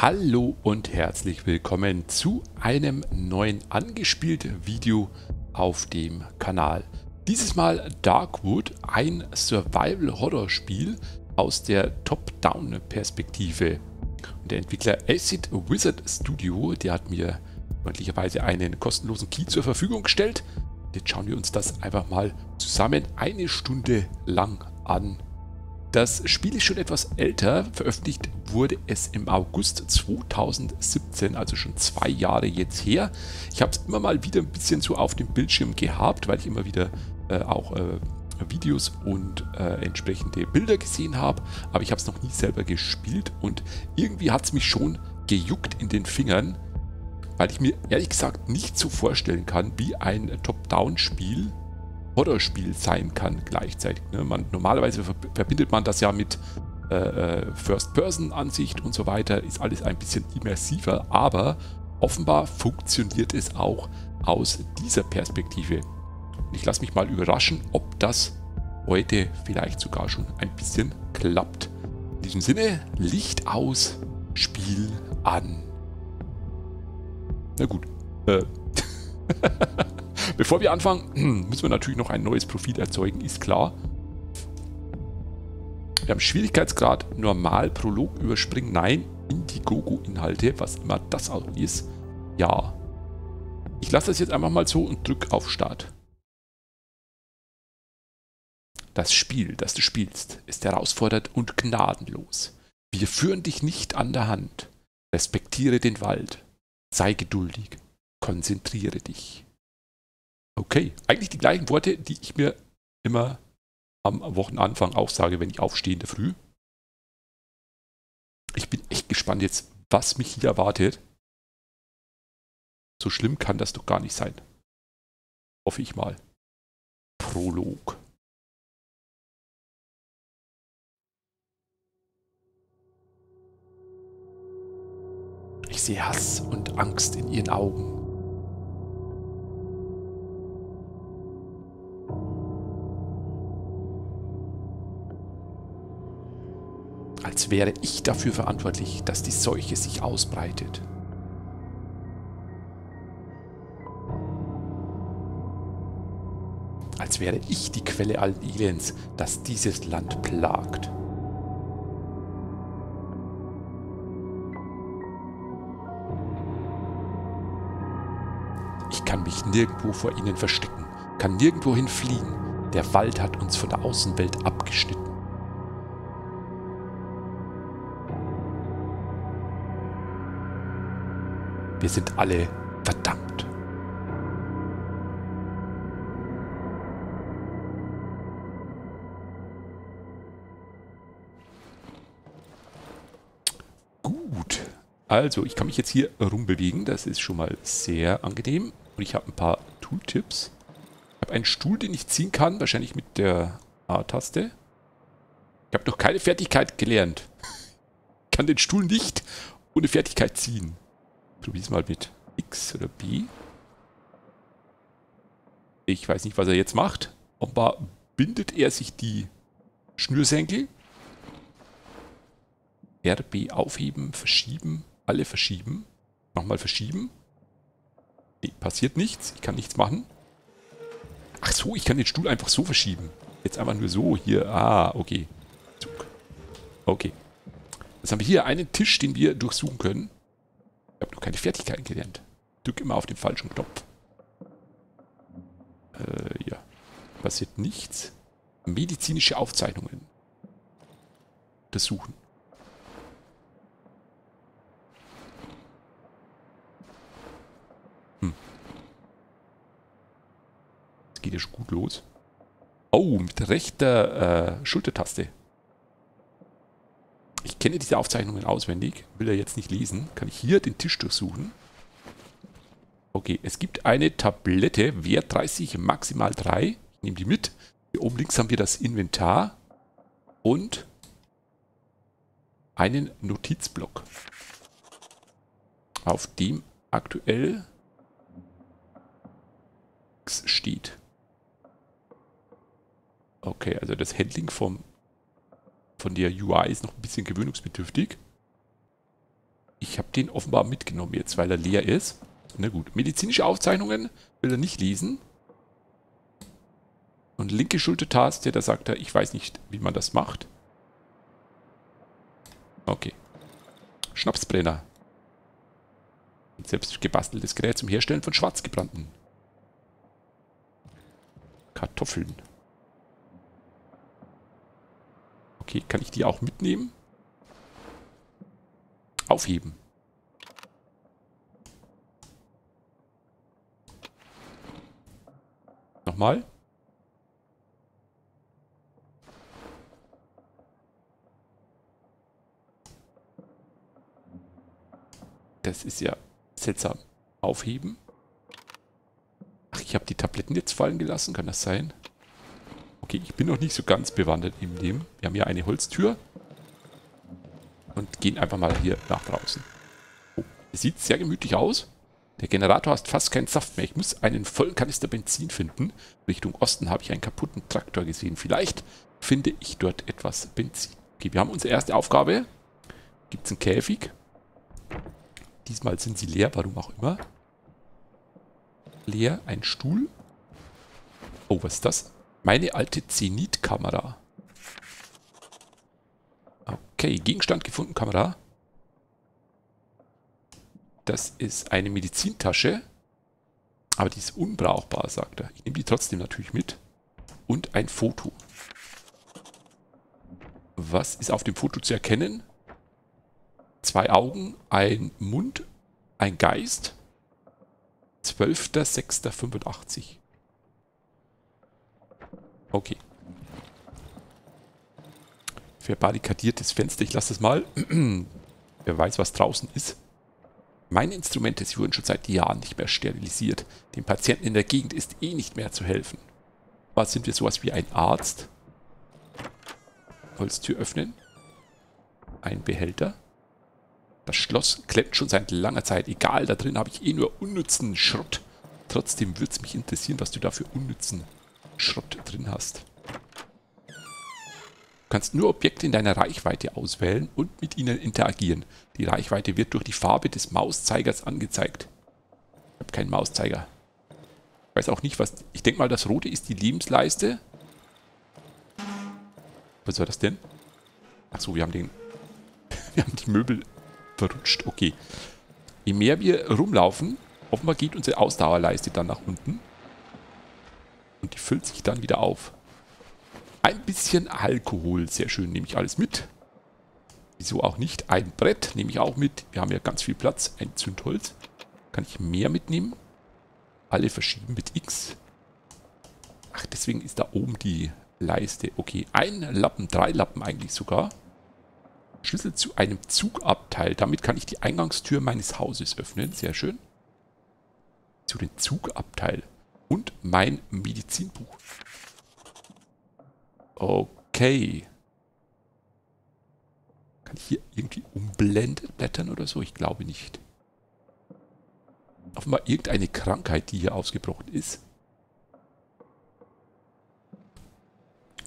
Hallo und herzlich willkommen zu einem neuen angespielten Video auf dem Kanal. Dieses Mal Darkwood, ein Survival-Horror-Spiel aus der Top-Down-Perspektive. Der Entwickler Acid Wizard Studio, der hat mir freundlicherweise einen kostenlosen Key zur Verfügung gestellt. Jetzt schauen wir uns das einfach mal zusammen eine Stunde lang an. Das Spiel ist schon etwas älter, veröffentlicht wurde es im August 2017, also schon 2 Jahre jetzt her. Ich habe es immer mal wieder ein bisschen so auf dem Bildschirm gehabt, weil ich immer wieder auch Videos und entsprechende Bilder gesehen habe, aber ich habe es noch nie selber gespielt und irgendwie hat es mich schon gejuckt in den Fingern, weil ich mir ehrlich gesagt nicht so vorstellen kann, wie ein Top-Down-Spiel Horrorspiel sein kann gleichzeitig. Ne? Normalerweise verbindet man das ja mit First-Person-Ansicht und so weiter, ist alles ein bisschen immersiver, aber offenbar funktioniert es auch aus dieser Perspektive. Und ich lasse mich mal überraschen, ob das heute vielleicht sogar schon ein bisschen klappt. In diesem Sinne, Licht aus, Spiel an. Na gut, bevor wir anfangen, müssen wir natürlich noch ein neues Profil erzeugen, ist klar. Wir haben Schwierigkeitsgrad, normal, Prolog überspringen, nein, Indiegogo-Inhalte, was immer das auch ist, ja. Ich lasse das jetzt einfach mal so und drücke auf Start. Das Spiel, das du spielst, ist herausfordernd und gnadenlos. Wir führen dich nicht an der Hand. Respektiere den Wald. Sei geduldig. Konzentriere dich. Okay, eigentlich die gleichen Worte, die ich mir immer am Wochenanfang auch sage, wenn ich aufstehe in der Früh. Ich bin echt gespannt jetzt, was mich hier erwartet. So schlimm kann das doch gar nicht sein. Hoffe ich mal. Prolog. Ich sehe Hass und Angst in ihren Augen. Als wäre ich dafür verantwortlich, dass die Seuche sich ausbreitet. Als wäre ich die Quelle allen Elends, das dieses Land plagt. Ich kann mich nirgendwo vor ihnen verstecken, kann nirgendwohin fliehen. Der Wald hat uns von der Außenwelt abgeschnitten. Wir sind alle verdammt. Gut, also ich kann mich jetzt hier rumbewegen, das ist schon mal sehr angenehm. Und ich habe ein paar Tooltips. Ich habe einen Stuhl, den ich ziehen kann, wahrscheinlich mit der A-Taste. Ich habe noch keine Fertigkeit gelernt. Ich kann den Stuhl nicht ohne Fertigkeit ziehen. Probier's mal mit X oder B. Ich weiß nicht, was er jetzt macht. Offenbar bindet er sich die Schnürsenkel. RB aufheben, verschieben, alle verschieben. Nochmal verschieben. Nee, passiert nichts. Ich kann nichts machen. Ach so, ich kann den Stuhl einfach so verschieben. Jetzt einfach nur so hier. Ah, okay. Okay. Jetzt haben wir hier einen Tisch, den wir durchsuchen können. Ich habe noch keine Fertigkeiten gelernt. Ich drücke immer auf den falschen Knopf. Ja. Passiert nichts. Medizinische Aufzeichnungen. Untersuchen. Das geht ja schon gut los. Oh, mit rechter Schultertaste. Ich kenne diese Aufzeichnungen auswendig, will er jetzt nicht lesen. Kann ich hier den Tisch durchsuchen? Okay, es gibt eine Tablette, Wert 30, maximal 3. Ich nehme die mit. Hier oben links haben wir das Inventar und einen Notizblock, auf dem aktuell X steht. Okay, also das Handling von der UI ist noch ein bisschen gewöhnungsbedürftig. Ich habe den offenbar mitgenommen jetzt, weil er leer ist. Na gut, medizinische Aufzeichnungen will er nicht lesen. Und linke Schultertaste, da sagt er, ich weiß nicht, wie man das macht. Okay. Schnapsbrenner. Ein selbst gebasteltes Gerät zum Herstellen von schwarzgebrannten Kartoffeln. Okay, kann ich die auch mitnehmen? Aufheben. Nochmal. Das ist ja seltsam. Aufheben. Ach, ich habe die Tabletten jetzt fallen gelassen. Kann das sein? Okay, ich bin noch nicht so ganz bewandert im Leben. Wir haben hier eine Holztür. Und gehen einfach mal hier nach draußen. Oh, sieht sehr gemütlich aus. Der Generator hat fast keinen Saft mehr. Ich muss einen vollen Kanister Benzin finden. Richtung Osten habe ich einen kaputten Traktor gesehen. Vielleicht finde ich dort etwas Benzin. Okay, wir haben unsere erste Aufgabe. Gibt es einen Käfig? Diesmal sind sie leer, warum auch immer. Leer, ein Stuhl. Oh, was ist das? Meine alte Zenitkamera. Okay, Gegenstand gefunden, Kamera. Das ist eine Medizintasche. Aber die ist unbrauchbar, sagt er. Ich nehme die trotzdem natürlich mit. Und ein Foto. Was ist auf dem Foto zu erkennen? Zwei Augen, ein Mund, ein Geist. 12.06.85. Okay. Verbarrikadiertes Fenster. Ich lasse das mal. Wer weiß, was draußen ist. Meine Instrumente, sie wurden schon seit Jahren nicht mehr sterilisiert. Dem Patienten in der Gegend ist eh nicht mehr zu helfen. Was sind wir, sowas wie ein Arzt? Holztür öffnen. Ein Behälter. Das Schloss klemmt schon seit langer Zeit. Egal, da drin habe ich eh nur unnützen Schrott. Trotzdem würde es mich interessieren, was du da für unnützen Schrott drin hast. Du kannst nur Objekte in deiner Reichweite auswählen und mit ihnen interagieren. Die Reichweite wird durch die Farbe des Mauszeigers angezeigt. Ich habe keinen Mauszeiger. Ich weiß auch nicht, was... Ich denke mal, das Rote ist die Lebensleiste. Was war das denn? Achso, wir haben den... Wir haben die Möbel... verrutscht. Okay. Je mehr wir rumlaufen, offenbar geht unsere Ausdauerleiste dann nach unten. Und die füllt sich dann wieder auf. Ein bisschen Alkohol. Sehr schön. Nehme ich alles mit. Wieso auch nicht? Ein Brett nehme ich auch mit. Wir haben ja ganz viel Platz. Ein Zündholz. Kann ich mehr mitnehmen? Alle verschieben mit X. Ach, deswegen ist da oben die Leiste. Okay. Ein Lappen. Drei Lappen eigentlich sogar. Schlüssel zu einem Zugabteil. Damit kann ich die Eingangstür meines Hauses öffnen. Sehr schön. Zu dem Zugabteil. Und mein Medizinbuch. Okay. Kann ich hier irgendwie umblättern oder so? Ich glaube nicht. Offenbar irgendeine Krankheit, die hier ausgebrochen ist.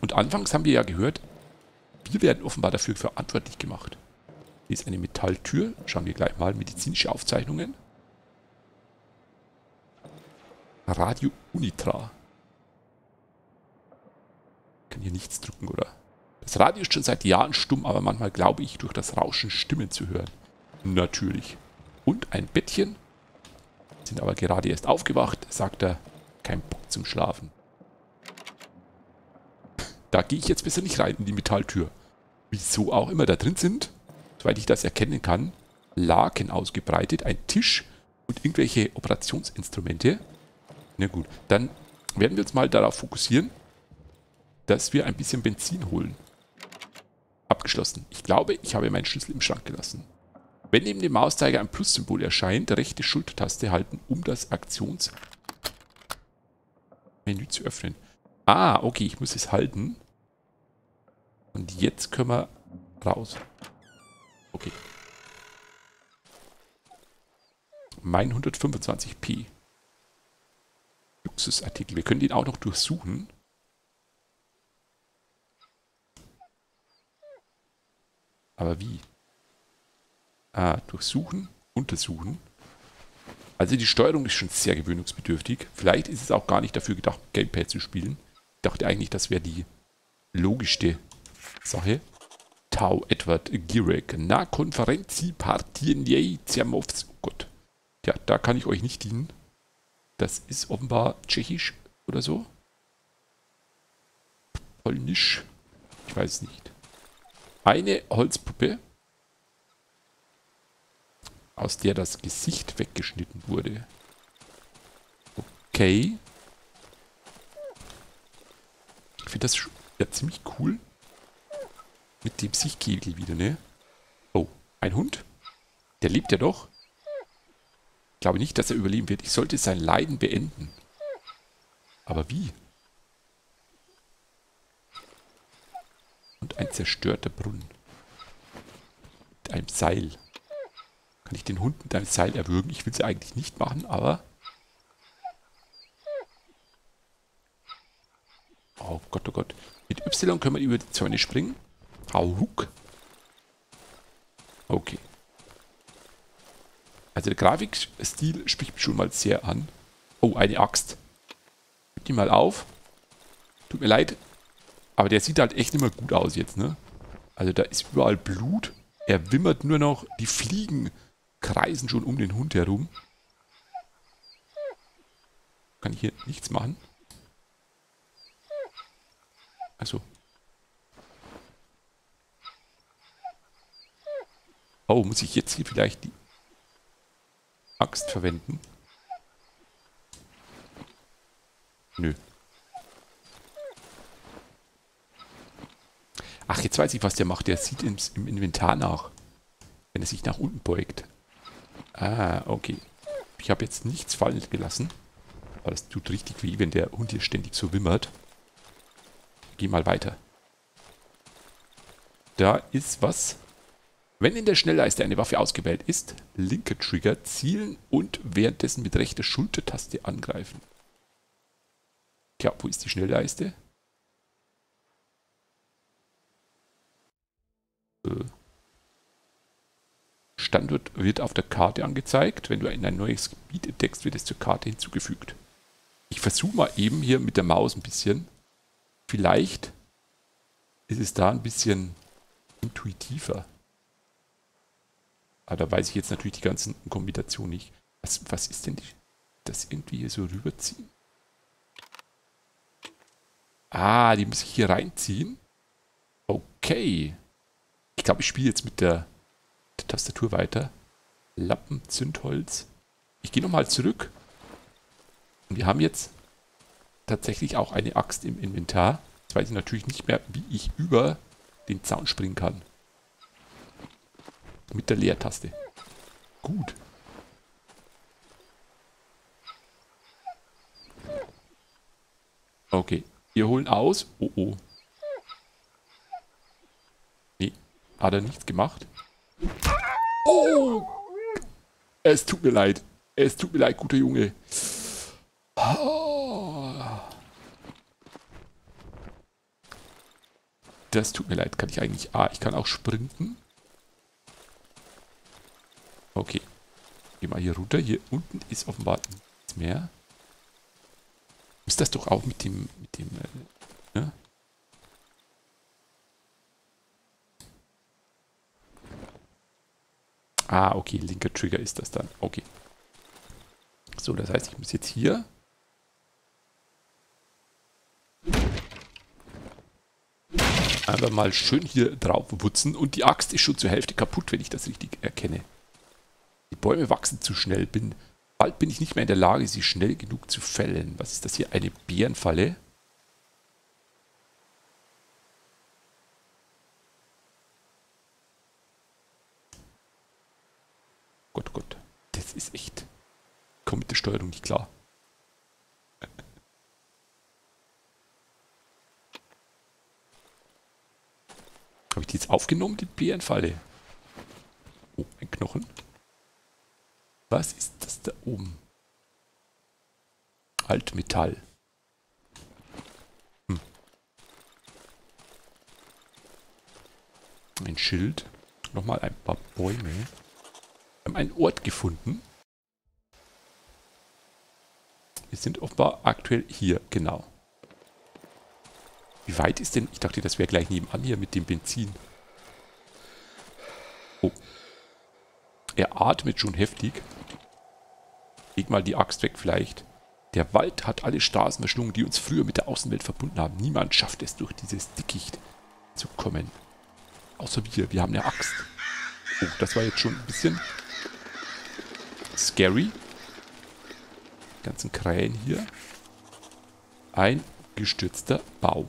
Und anfangs haben wir ja gehört... Wir werden offenbar dafür verantwortlich gemacht. Hier ist eine Metalltür. Schauen wir gleich mal. Medizinische Aufzeichnungen. Radio Unitra. Ich kann hier nichts drücken, oder? Das Radio ist schon seit Jahren stumm, aber manchmal glaube ich, durch das Rauschen Stimmen zu hören. Natürlich. Und ein Bettchen. Sind aber gerade erst aufgewacht, sagt er. Kein Bock zum Schlafen. Da gehe ich jetzt besser nicht rein in die Metalltür. Wieso auch immer da drin sind, soweit ich das erkennen kann, Laken ausgebreitet, ein Tisch und irgendwelche Operationsinstrumente. Na gut, dann werden wir uns mal darauf fokussieren, dass wir ein bisschen Benzin holen. Abgeschlossen. Ich glaube, ich habe meinen Schlüssel im Schrank gelassen. Wenn neben dem Mauszeiger ein Plus-Symbol erscheint, rechte Schultertaste halten, um das Aktionsmenü zu öffnen. Ah, okay, ich muss es halten. Und jetzt können wir raus. Okay. Mein 125p. Luxusartikel. Wir können den auch noch durchsuchen. Aber wie? Durchsuchen, untersuchen. Also die Steuerung ist schon sehr gewöhnungsbedürftig. Vielleicht ist es auch gar nicht dafür gedacht, Gamepad zu spielen. Ich dachte eigentlich, das wäre die logischste Sache. Tau Edward Girek. Na, Konferenzpartien, yay, Zermovs. Oh Gott. Ja, da kann ich euch nicht dienen. Das ist offenbar tschechisch oder so. Polnisch. Ich weiß nicht. Eine Holzpuppe, aus der das Gesicht weggeschnitten wurde. Okay. Ich finde das ja ziemlich cool. Mit dem Sichtkegel wieder, ne? Oh, ein Hund? Der lebt ja doch. Ich glaube nicht, dass er überleben wird. Ich sollte sein Leiden beenden. Aber wie? Und ein zerstörter Brunnen. Mit einem Seil. Kann ich den Hund mit einem Seil erwürgen? Ich will es eigentlich nicht machen, aber... Oh Gott, oh Gott. Mit Y können wir über die Zäune springen. Hauruck. Okay. Also der Grafikstil spricht mich schon mal sehr an. Oh, eine Axt. Gib die mal auf. Tut mir leid. Aber der sieht halt echt nicht mehr gut aus jetzt, ne? Also da ist überall Blut. Er wimmert nur noch. Die Fliegen kreisen schon um den Hund herum. Kann ich hier nichts machen? Achso. Oh, muss ich jetzt hier vielleicht die Axt verwenden? Nö. Ach, jetzt weiß ich, was der macht. Der sieht im Inventar nach, wenn er sich nach unten beugt. Ah, okay. Ich habe jetzt nichts fallen gelassen. Aber das tut richtig weh, wenn der Hund hier ständig so wimmert. Ich geh mal weiter. Da ist was... Wenn in der Schnellleiste eine Waffe ausgewählt ist, linker Trigger zielen und währenddessen mit rechter Schultertaste angreifen. Tja, wo ist die Schnellleiste? Standort wird auf der Karte angezeigt. Wenn du ein neues Gebiet entdeckst, wird es zur Karte hinzugefügt. Ich versuche mal eben hier mit der Maus ein bisschen. Vielleicht ist es da ein bisschen intuitiver. Aber da weiß ich jetzt natürlich die ganzen Kombinationen nicht. Was ist denn das irgendwie hier so rüberziehen? Ah, die muss ich hier reinziehen? Okay. Ich glaube, ich spiele jetzt mit der Tastatur weiter. Lappen, Zündholz. Ich gehe nochmal zurück. Und wir haben jetzt tatsächlich auch eine Axt im Inventar. Jetzt weiß ich natürlich nicht mehr, wie ich über den Zaun springen kann. Mit der Leertaste. Gut. Okay. Wir holen aus. Oh, oh. Nee. Hat er nichts gemacht. Oh! Es tut mir leid. Es tut mir leid, guter Junge. Das tut mir leid. Kann ich eigentlich... Ah, ich kann auch sprinten. Okay. Geh mal hier runter. Hier unten ist offenbar nichts mehr. Ist das doch auch mit dem... ne? Ah, okay. Linker Trigger ist das dann. Okay. So, das heißt, ich muss jetzt hier... einfach mal schön hier drauf wutzen. Und die Axt ist schon zur Hälfte kaputt, wenn ich das richtig erkenne. Die Bäume wachsen zu schnell. Bald bin ich nicht mehr in der Lage, sie schnell genug zu fällen. Was ist das hier? Eine Bärenfalle? Gott, Gott. Das ist echt... Ich komme mit der Steuerung nicht klar. Habe ich die jetzt aufgenommen, die Bärenfalle? Oh, ein Knochen. Was ist das da oben? Altmetall. Hm. Ein Schild. Nochmal ein paar Bäume. Wir haben einen Ort gefunden. Wir sind offenbar aktuell hier, genau. Wie weit ist denn? Ich dachte, das wäre gleich nebenan hier mit dem Benzin. Oh. Er atmet schon heftig. Leg mal die Axt weg vielleicht. Der Wald hat alle Straßen verschlungen, die uns früher mit der Außenwelt verbunden haben. Niemand schafft es, durch dieses Dickicht zu kommen. Außer wir. Wir haben eine Axt. Oh, das war jetzt schon ein bisschen scary. Die ganzen Krähen hier. Ein gestürzter Baum.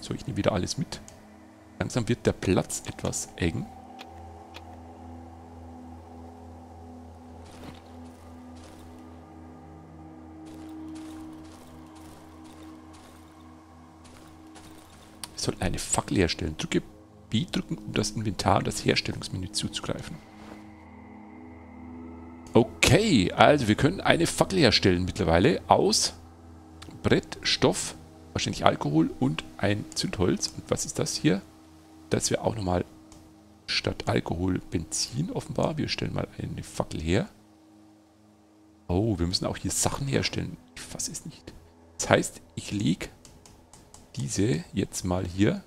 So, ich nehme wieder alles mit. Langsam wird der Platz etwas eng. Wir sollten eine Fackel herstellen. Drücke B drücken, um das Inventar und das Herstellungsmenü zuzugreifen. Okay, also wir können eine Fackel herstellen mittlerweile aus Brett, Stoff, wahrscheinlich Alkohol und ein Zündholz. Und was ist das hier? Das wäre auch nochmal statt Alkohol Benzin offenbar. Wir stellen mal eine Fackel her. Oh, wir müssen auch hier Sachen herstellen. Ich fasse es nicht. Das heißt, ich lege diese jetzt mal hier.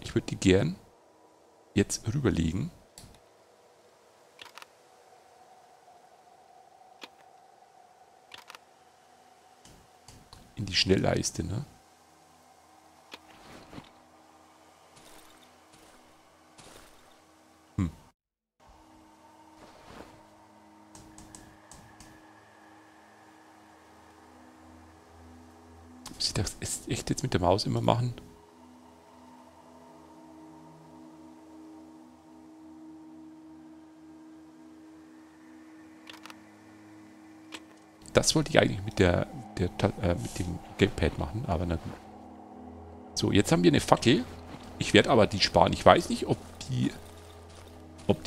Ich würde die gern jetzt rüberlegen. In die Schnellleiste, ne? Muss ich das echt jetzt mit der Maus immer machen? Das wollte ich eigentlich mit dem Gamepad machen, aber na gut. So, jetzt haben wir eine Fackel. Ich werde aber die sparen. Ich weiß nicht, ob die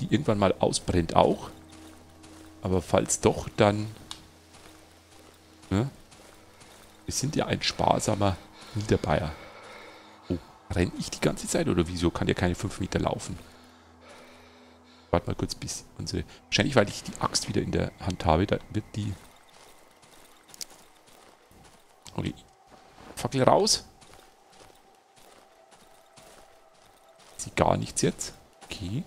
irgendwann mal ausbrennt auch. Aber falls doch, dann... Ne? Wir sind ja ein sparsamer Niederbayer. Oh, renne ich die ganze Zeit oder wieso? Kann ja keine 5 Meter laufen. Warte mal kurz, bis unsere... Wahrscheinlich, weil ich die Axt wieder in der Hand habe, da wird die... Okay. Fackel raus. Sieht gar nichts jetzt. Okay.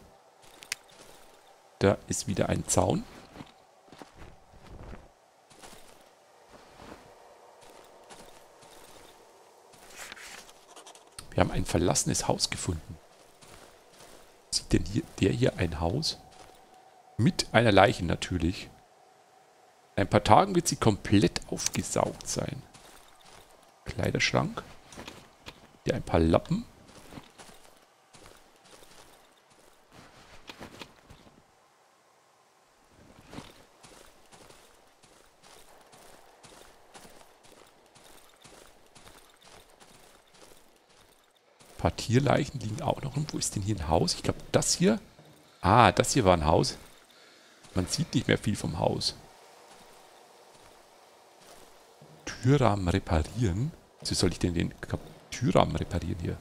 Da ist wieder ein Zaun. Wir haben ein verlassenes Haus gefunden. Sieht denn hier, der hier ein Haus? Mit einer Leiche natürlich. In ein paar Tagen wird sie komplett aufgesaugt sein. Kleiderschrank. Hier ein paar Lappen. Ein paar Tierleichen liegen auch noch rum. Wo ist denn hier ein Haus? Ich glaube, das hier. Ah, das hier war ein Haus. Man sieht nicht mehr viel vom Haus. Türrahmen reparieren. Wieso soll ich denn den Türrahmen reparieren hier?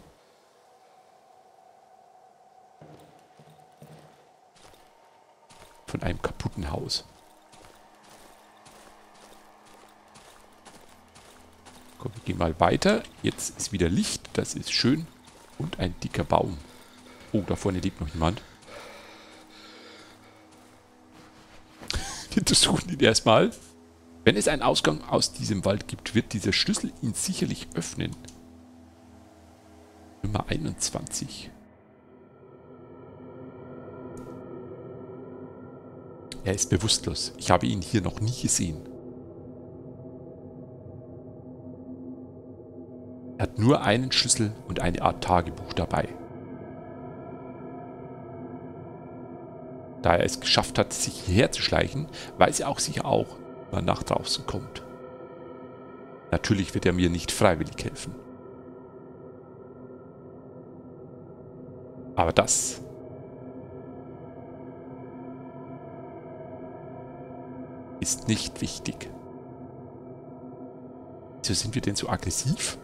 Von einem kaputten Haus. Komm, wir gehen mal weiter. Jetzt ist wieder Licht. Das ist schön. Und ein dicker Baum. Oh, da vorne lebt noch jemand. Wir untersuchen ihn erstmal. Wenn es einen Ausgang aus diesem Wald gibt, wird dieser Schlüssel ihn sicherlich öffnen. Nummer 21. Er ist bewusstlos. Ich habe ihn hier noch nie gesehen. Er hat nur einen Schlüssel und eine Art Tagebuch dabei. Da er es geschafft hat, sich hierher zu schleichen, weiß er auch sicher auch, nach draußen kommt. Natürlich wird er mir nicht freiwillig helfen. Aber das... ist ist nicht wichtig. Wieso sind wir denn so aggressiv?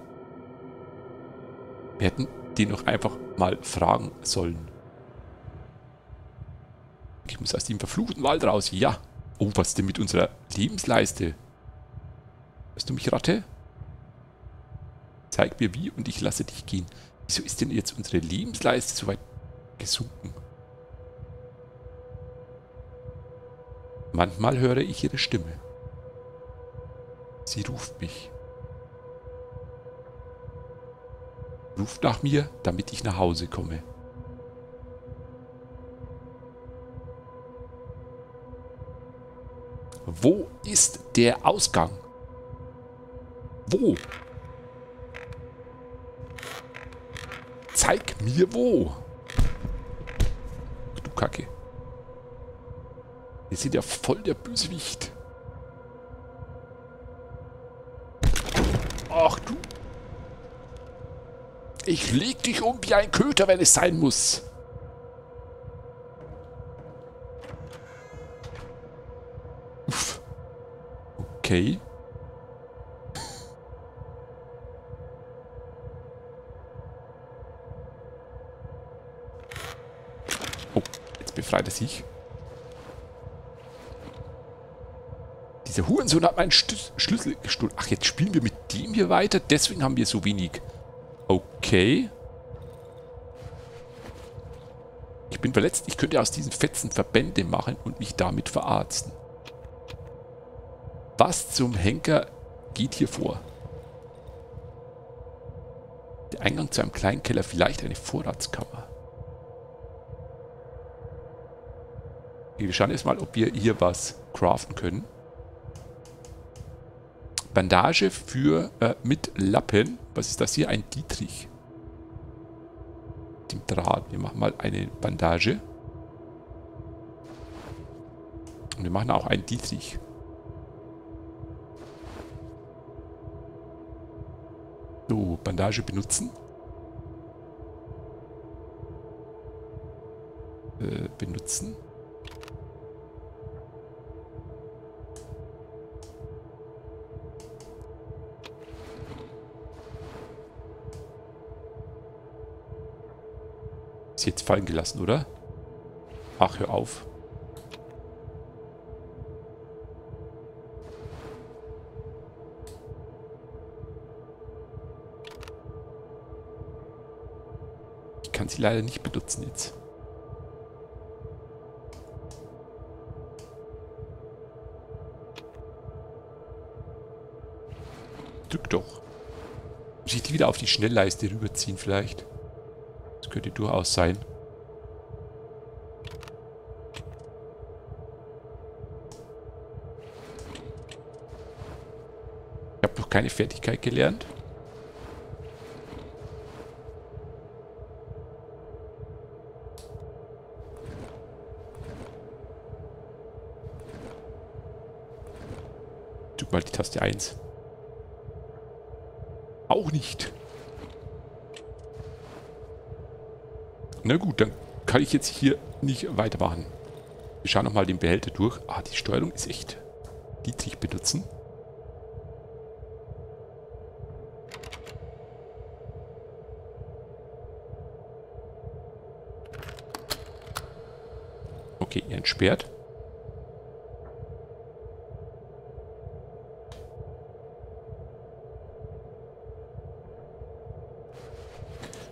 Wir hätten die noch einfach mal fragen sollen. Ich muss aus dem verfluchten Wald raus. Ja. Oh, was denn mit unserer Lebensleiste? Hörst du mich, Ratte? Zeig mir wie und ich lasse dich gehen. Wieso ist denn jetzt unsere Lebensleiste so weit gesunken? Manchmal höre ich ihre Stimme. Sie ruft mich. Ruft nach mir, damit ich nach Hause komme. Wo ist der Ausgang? Wo? Zeig mir wo! Du Kacke. Wir sind ja voll der Bösewicht. Ach du. Ich leg dich um wie ein Köter, wenn es sein muss. Uff. Okay. Oh, jetzt befreit er sich. Dieser Hurensohn hat meinen Schlüssel gestohlen. Ach, jetzt spielen wir mit dem hier weiter. Deswegen haben wir so wenig. Okay. Ich bin verletzt. Ich könnte aus diesen Fetzen Verbände machen und mich damit verarzten. Was zum Henker geht hier vor? Der Eingang zu einem kleinen Keller. Vielleicht eine Vorratskammer. Wir schauen erstmal, ob wir hier was craften können. Bandage für mit Lappen. Was ist das hier? Ein Dietrich. Mit dem Draht. Wir machen mal eine Bandage. Und wir machen auch einen Dietrich. So, Bandage benutzen. Benutzen. Jetzt fallen gelassen, oder? Ach, hör auf. Ich kann sie leider nicht benutzen jetzt. Drück doch. Muss ich die wieder auf die Schnellleiste rüberziehen vielleicht? Könnte durchaus sein. Ich habe noch keine Fertigkeit gelernt. Ich drücke mal die Taste 1. Auch nicht. Na gut, dann kann ich jetzt hier nicht weitermachen. Wir schauen nochmal den Behälter durch. Ah, die Steuerung ist echt. Dietrich benutzen. Okay, er entsperrt.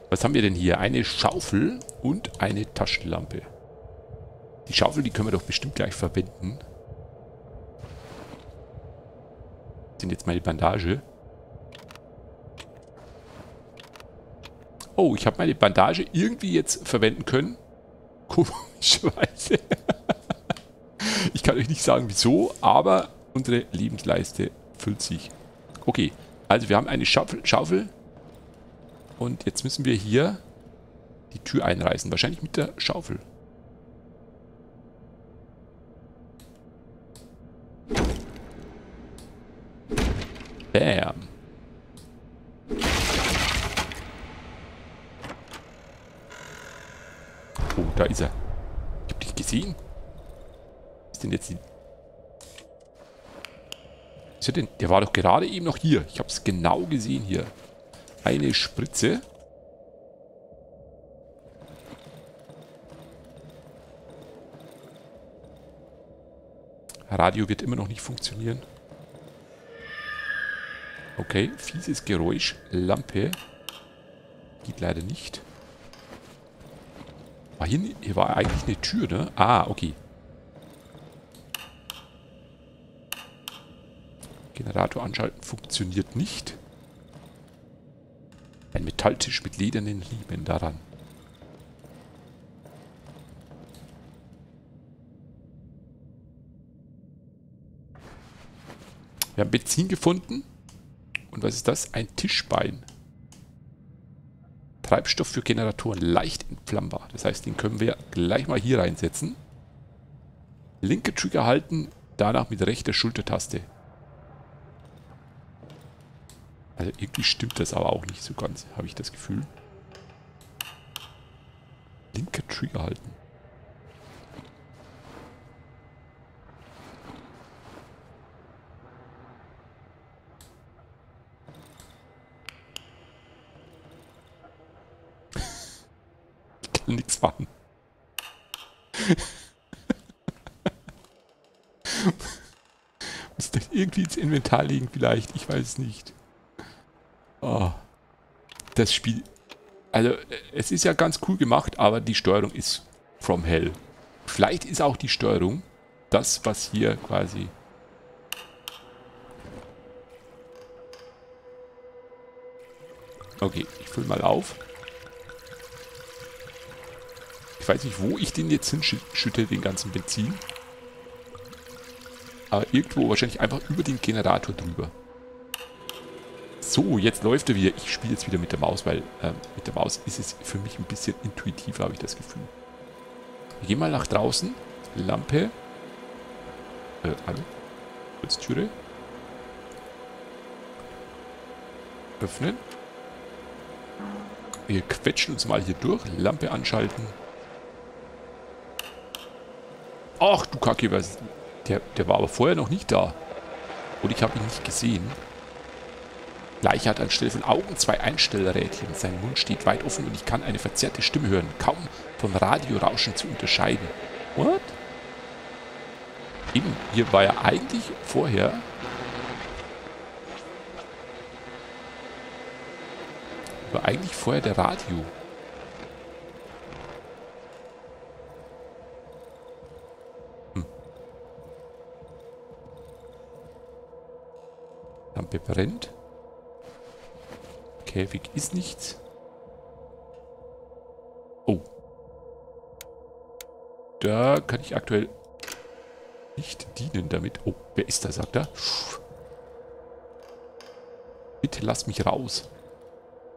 Was haben wir denn hier? Eine Schaufel und eine Taschenlampe. Die Schaufel, die können wir doch bestimmt gleich verwenden. Das sind jetzt meine Bandage. Oh, ich habe meine Bandage irgendwie jetzt verwenden können. Komischerweise. Ich kann euch nicht sagen, wieso, aber unsere Lebensleiste füllt sich. Okay, also wir haben eine Schaufel. Und jetzt müssen wir hier die Tür einreißen. Wahrscheinlich mit der Schaufel. Bam. Oh, da ist er. Ich hab dich gesehen. Was ist denn jetzt die... Ist er denn? Der war doch gerade eben noch hier. Ich habe es genau gesehen hier. Eine Spritze. Radio wird immer noch nicht funktionieren. Okay, fieses Geräusch. Lampe. Geht leider nicht. War hier war eigentlich eine Tür, ne? Ah, okay. Generator anschalten funktioniert nicht. Ein Metalltisch mit ledernen Riemen daran. Wir haben Benzin gefunden. Und was ist das? Ein Tischbein. Treibstoff für Generatoren, leicht entflammbar. Das heißt, den können wir gleich mal hier reinsetzen. Linke Trigger halten, danach mit rechter Schultertaste. Also irgendwie stimmt das aber auch nicht so ganz, habe ich das Gefühl. Linke Trigger halten. Nichts machen. Muss das irgendwie ins Inventar legen vielleicht. Ich weiß es nicht. Oh. Das Spiel... Also, es ist ja ganz cool gemacht, aber die Steuerung ist from hell. Vielleicht ist auch die Steuerung das, was hier quasi... Okay, ich fülle mal auf. Ich weiß nicht, wo ich den jetzt hinschütte, den ganzen Benzin. Aber irgendwo wahrscheinlich einfach über den Generator drüber. So, jetzt läuft er wieder. Ich spiele jetzt wieder mit der Maus, weil mit der Maus ist es für mich ein bisschen intuitiver, habe ich das Gefühl. Wir gehen mal nach draußen. Lampe. An. Holztüre. Öffnen. Wir quetschen uns mal hier durch. Lampe anschalten. Ach du Kacke, der war aber vorher noch nicht da. Und ich habe ihn nicht gesehen. Gleich hat anstelle von Augen zwei Einstellrädchen. Sein Mund steht weit offen und ich kann eine verzerrte Stimme hören. Kaum vom Radiorauschen zu unterscheiden. What? Eben, hier war ja eigentlich vorher... War eigentlich vorher der Radio... Lampe brennt. Käfig ist nichts. Oh. Da kann ich aktuell nicht dienen damit. Oh, wer ist da, sagt er. Bitte lass mich raus.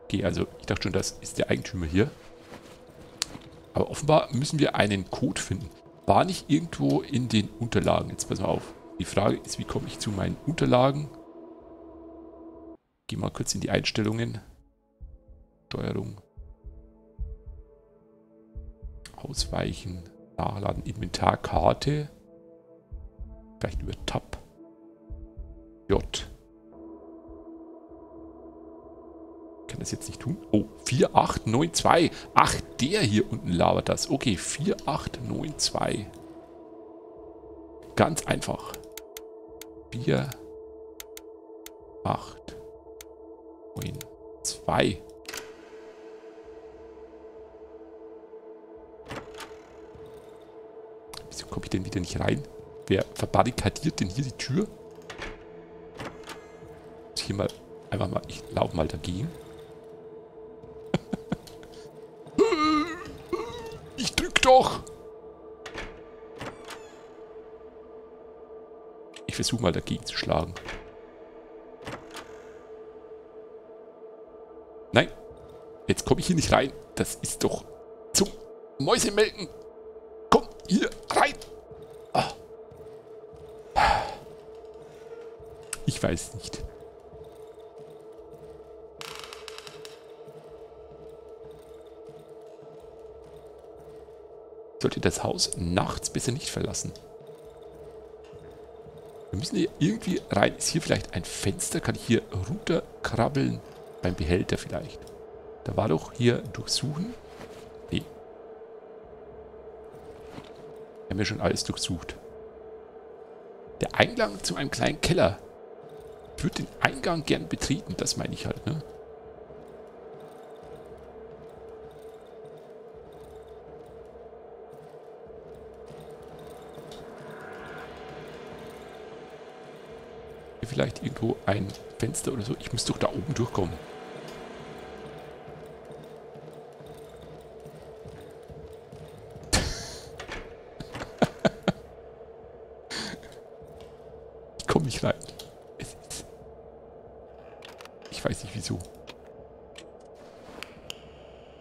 Okay, also ich dachte schon, das ist der Eigentümer hier. Aber offenbar müssen wir einen Code finden. War nicht irgendwo in den Unterlagen. Jetzt pass mal auf. Die Frage ist, wie komme ich zu meinen Unterlagen? Geh mal kurz in die Einstellungen. Steuerung. Ausweichen. Nachladen. Inventarkarte. Vielleicht über Tab. J. Ich kann das jetzt nicht tun. Oh, 4892. Ach, der hier unten labert das. Okay, 4892. Ganz einfach. 4892. Wieso komme ich denn wieder nicht rein? Wer verbarrikadiert denn hier die Tür? Hier mal einfach mal, ich laufe mal dagegen. Ich drück doch! Ich versuche mal dagegen zu schlagen. Nein, jetzt komme ich hier nicht rein. Das ist doch zum Mäusemelken. Komm hier rein. Ah. Ich weiß nicht. Sollte das Haus nachts besser nicht verlassen. Wir müssen hier irgendwie rein. Ist hier vielleicht ein Fenster? Kann ich hier runterkrabbeln? Beim Behälter vielleicht. Da war doch hier durchsuchen. Nee. Wir haben ja schon alles durchsucht. Der Eingang zu einem kleinen Keller. Ich würde den Eingang gern betreten. Das meine ich halt, ne? Vielleicht irgendwo ein Fenster oder so. Ich muss doch da oben durchkommen. Ich komme nicht rein. Ich weiß nicht wieso.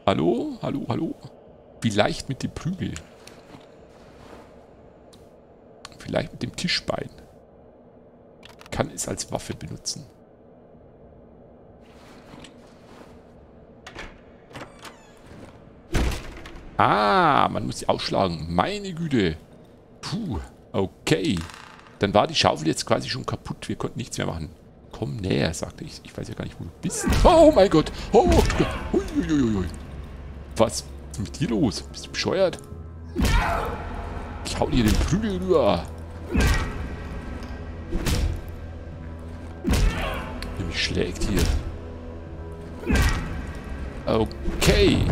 Hallo? Hallo? Hallo? Vielleicht mit dem Prügel. Vielleicht mit dem Tischbein. Kann es als Waffe benutzen. Ah, man muss sie ausschlagen. Meine Güte. Puh, okay. Dann war die Schaufel jetzt quasi schon kaputt. Wir konnten nichts mehr machen. Komm näher, sagte ich. Ich weiß ja gar nicht, wo du bist. Oh mein Gott. Oh, uiuiui. Was ist mit dir los? Bist du bescheuert? Ich hau dir den Prügel rüber. Schlägt hier. Okay.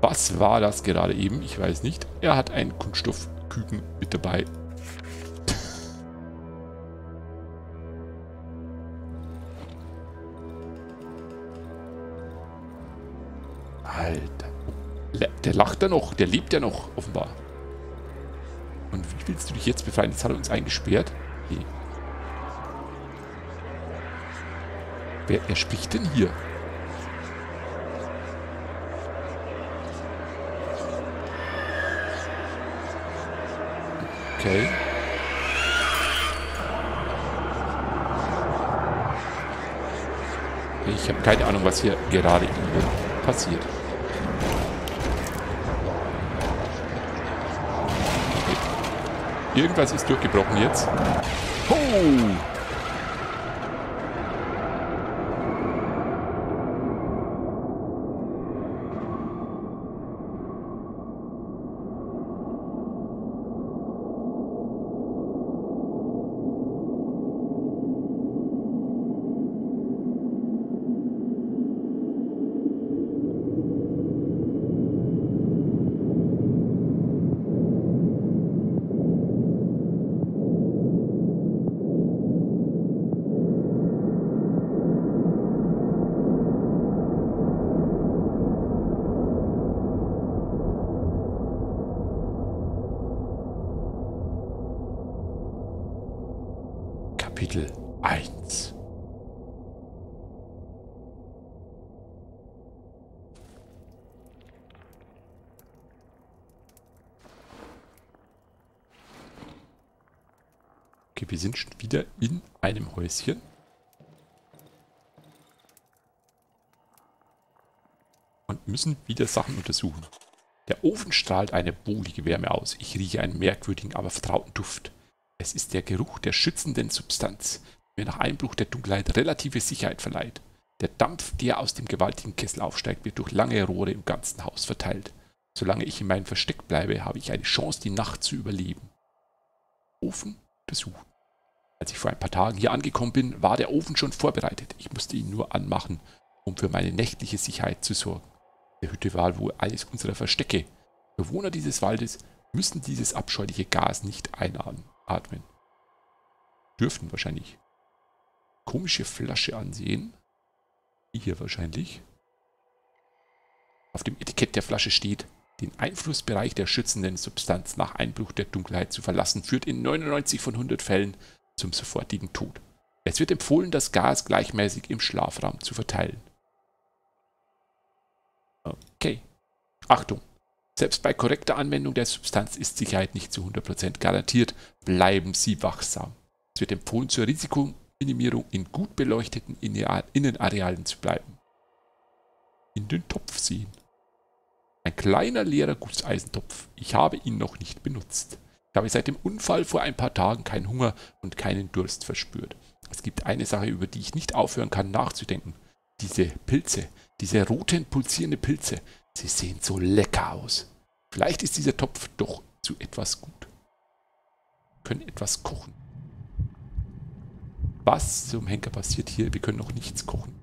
Was war das gerade eben? Ich weiß nicht. Er hat einen Kunststoffküken mit dabei. Alter. Der lacht ja noch. Der lebt ja noch, offenbar. Und wie willst du dich jetzt befreien? Jetzt hat er uns eingesperrt. Nee. Wer spricht denn hier? Okay. Ich habe keine Ahnung, was hier gerade passiert. Irgendwas ist durchgebrochen jetzt. Oh! Kapitel 1. Okay, wir sind schon wieder in einem Häuschen. Und müssen wieder Sachen untersuchen. Der Ofen strahlt eine wohlige Wärme aus. Ich rieche einen merkwürdigen, aber vertrauten Duft. Es ist der Geruch der schützenden Substanz, der nach Einbruch der Dunkelheit relative Sicherheit verleiht. Der Dampf, der aus dem gewaltigen Kessel aufsteigt, wird durch lange Rohre im ganzen Haus verteilt. Solange ich in meinem Versteck bleibe, habe ich eine Chance, die Nacht zu überleben. Ofen besuchen. Als ich vor ein paar Tagen hier angekommen bin, war der Ofen schon vorbereitet. Ich musste ihn nur anmachen, um für meine nächtliche Sicherheit zu sorgen. Der Hütte war wohl eines unserer Verstecke. Bewohner dieses Waldes müssen dieses abscheuliche Gas nicht einatmen. Dürften wahrscheinlich. Komische Flasche ansehen. Die hier wahrscheinlich. Auf dem Etikett der Flasche steht, den Einflussbereich der schützenden Substanz nach Einbruch der Dunkelheit zu verlassen, führt in 99 von 100 Fällen zum sofortigen Tod. Es wird empfohlen, das Gas gleichmäßig im Schlafraum zu verteilen. Okay. Achtung! Selbst bei korrekter Anwendung der Substanz ist Sicherheit nicht zu 100% garantiert. Bleiben Sie wachsam. Es wird empfohlen, zur Risikominimierung in gut beleuchteten Innenarealen zu bleiben. In den Topf ziehen. Ein kleiner leerer Gusseisentopf. Ich habe ihn noch nicht benutzt. Ich habe seit dem Unfall vor ein paar Tagen keinen Hunger und keinen Durst verspürt. Es gibt eine Sache, über die ich nicht aufhören kann nachzudenken. Diese Pilze, diese roten, pulsierenden Pilze, sie sehen so lecker aus. Vielleicht ist dieser Topf doch zu etwas gut. Wir können etwas kochen. Was zum Henker passiert hier? Wir können noch nichts kochen.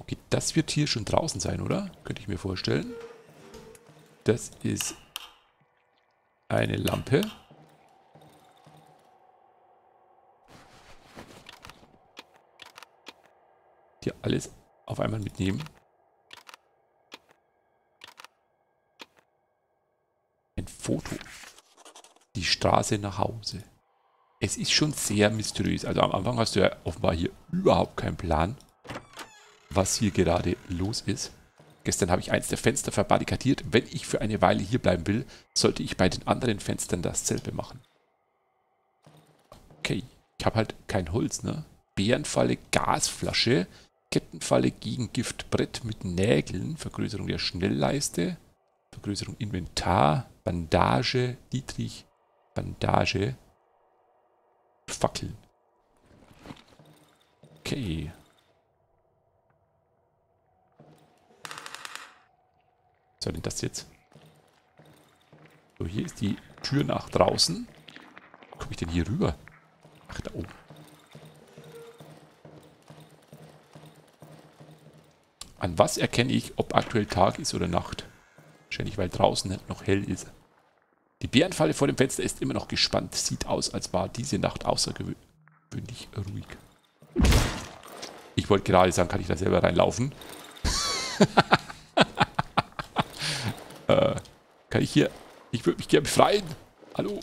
Okay, das wird hier schon draußen sein, oder? Könnte ich mir vorstellen. Das ist eine Lampe. Hier alles auf einmal mitnehmen. Ein Foto. Die Straße nach Hause. Es ist schon sehr mysteriös. Also am Anfang hast du ja offenbar hier überhaupt keinen Plan, was hier gerade los ist. Gestern habe ich eins der Fenster verbarrikadiert. Wenn ich für eine Weile hier bleiben will, sollte ich bei den anderen Fenstern dasselbe machen. Okay, ich habe halt kein Holz, ne? Bärenfalle, Gasflasche, Kettenfalle, Gegengift, Brett mit Nägeln, Vergrößerung der Schnellleiste, Vergrößerung Inventar, Bandage, Dietrich, Bandage, Fackeln. Okay. Was soll denn das jetzt? So, hier ist die Tür nach draußen. Wie komme ich denn hier rüber? Ach, da oben. An was erkenne ich, ob aktuell Tag ist oder Nacht? Wahrscheinlich, weil draußen noch hell ist. Die Bärenfalle vor dem Fenster ist immer noch gespannt. Sieht aus, als war diese Nacht außergewöhnlich ruhig. Ich wollte gerade sagen, kann ich da selber reinlaufen? Kann ich hier... Ich würde mich gerne befreien. Hallo?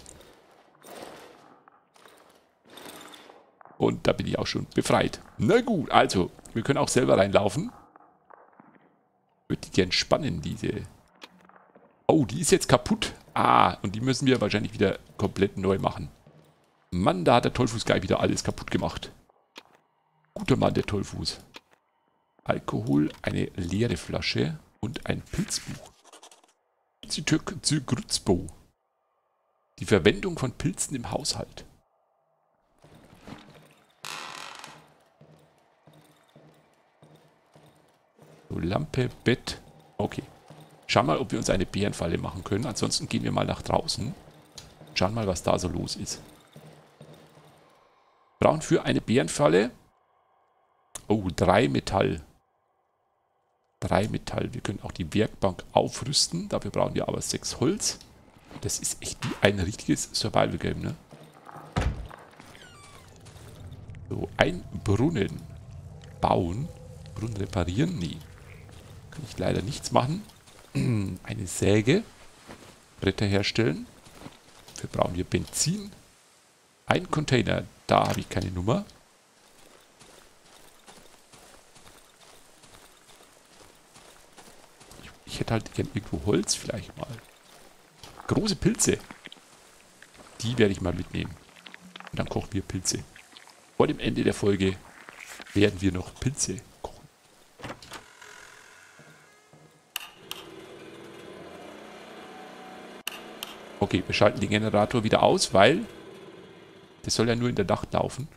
Und da bin ich auch schon befreit. Na gut, also, wir können auch selber reinlaufen. Ich würde die gerne spannen, diese... Oh, die ist jetzt kaputt. Ah, und die müssen wir wahrscheinlich wieder komplett neu machen. Mann, da hat der Tolfus gleich wieder alles kaputt gemacht. Guter Mann, der Tolfus. Alkohol, eine leere Flasche und ein Pilzbuch. Die Verwendung von Pilzen im Haushalt. So, Lampe, Bett. Okay. Schauen mal, ob wir uns eine Bärenfalle machen können. Ansonsten gehen wir mal nach draußen. Schauen mal, was da so los ist. Wir brauchen für eine Bärenfalle. Oh, 3 Metall. 3 Metall. Wir können auch die Werkbank aufrüsten. Dafür brauchen wir aber 6 Holz. Das ist echt ein richtiges Survival-Game, ne? So, ein Brunnen bauen. Brunnen reparieren? Nee. Kann ich leider nichts machen. Eine Säge. Bretter herstellen. Dafür brauchen wir Benzin. Ein Container. Da habe ich keine Nummer. Ich hätte halt gern irgendwo Holz vielleicht mal. Große Pilze. Die werde ich mal mitnehmen. Und dann kochen wir Pilze. Vor dem Ende der Folge werden wir noch Pilze kochen. Okay, wir schalten den Generator wieder aus, weil das soll ja nur in der Nacht laufen.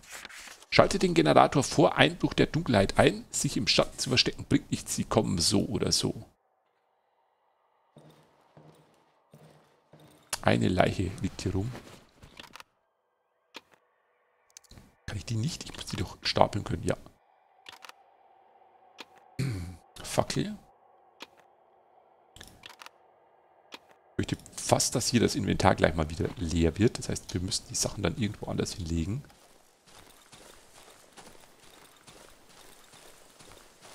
Schalte den Generator vor Einbruch der Dunkelheit ein. Sich im Schatten zu verstecken bringt nichts. Sie kommen so oder so. Eine Leiche liegt hier rum. Kann ich die nicht? Ich muss die doch stapeln können, ja. Fackel. Ich möchte fast, dass hier das Inventar gleich mal wieder leer wird. Das heißt, wir müssen die Sachen dann irgendwo anders hinlegen.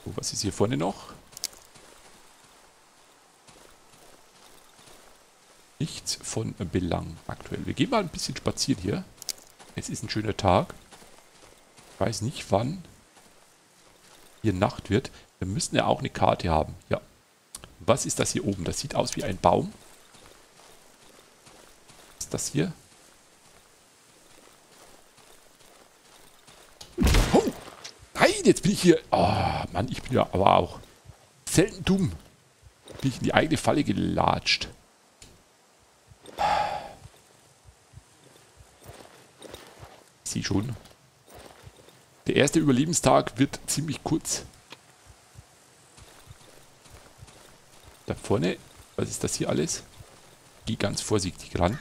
So, was ist hier vorne noch? Nichts von Belang aktuell. Wir gehen mal ein bisschen spazieren hier. Es ist ein schöner Tag. Ich weiß nicht, wann hier Nacht wird. Wir müssen ja auch eine Karte haben. Ja. Was ist das hier oben? Das sieht aus wie ein Baum. Was ist das hier? Oh! Nein! Blödsinn, jetzt bin ich hier. Oh, Mann, ich bin ja aber auch selten dumm. Bin ich in die eigene Falle gelatscht. Sieh schon. Der erste Überlebenstag wird ziemlich kurz. Da vorne, was ist das hier alles? Geh ganz vorsichtig ran.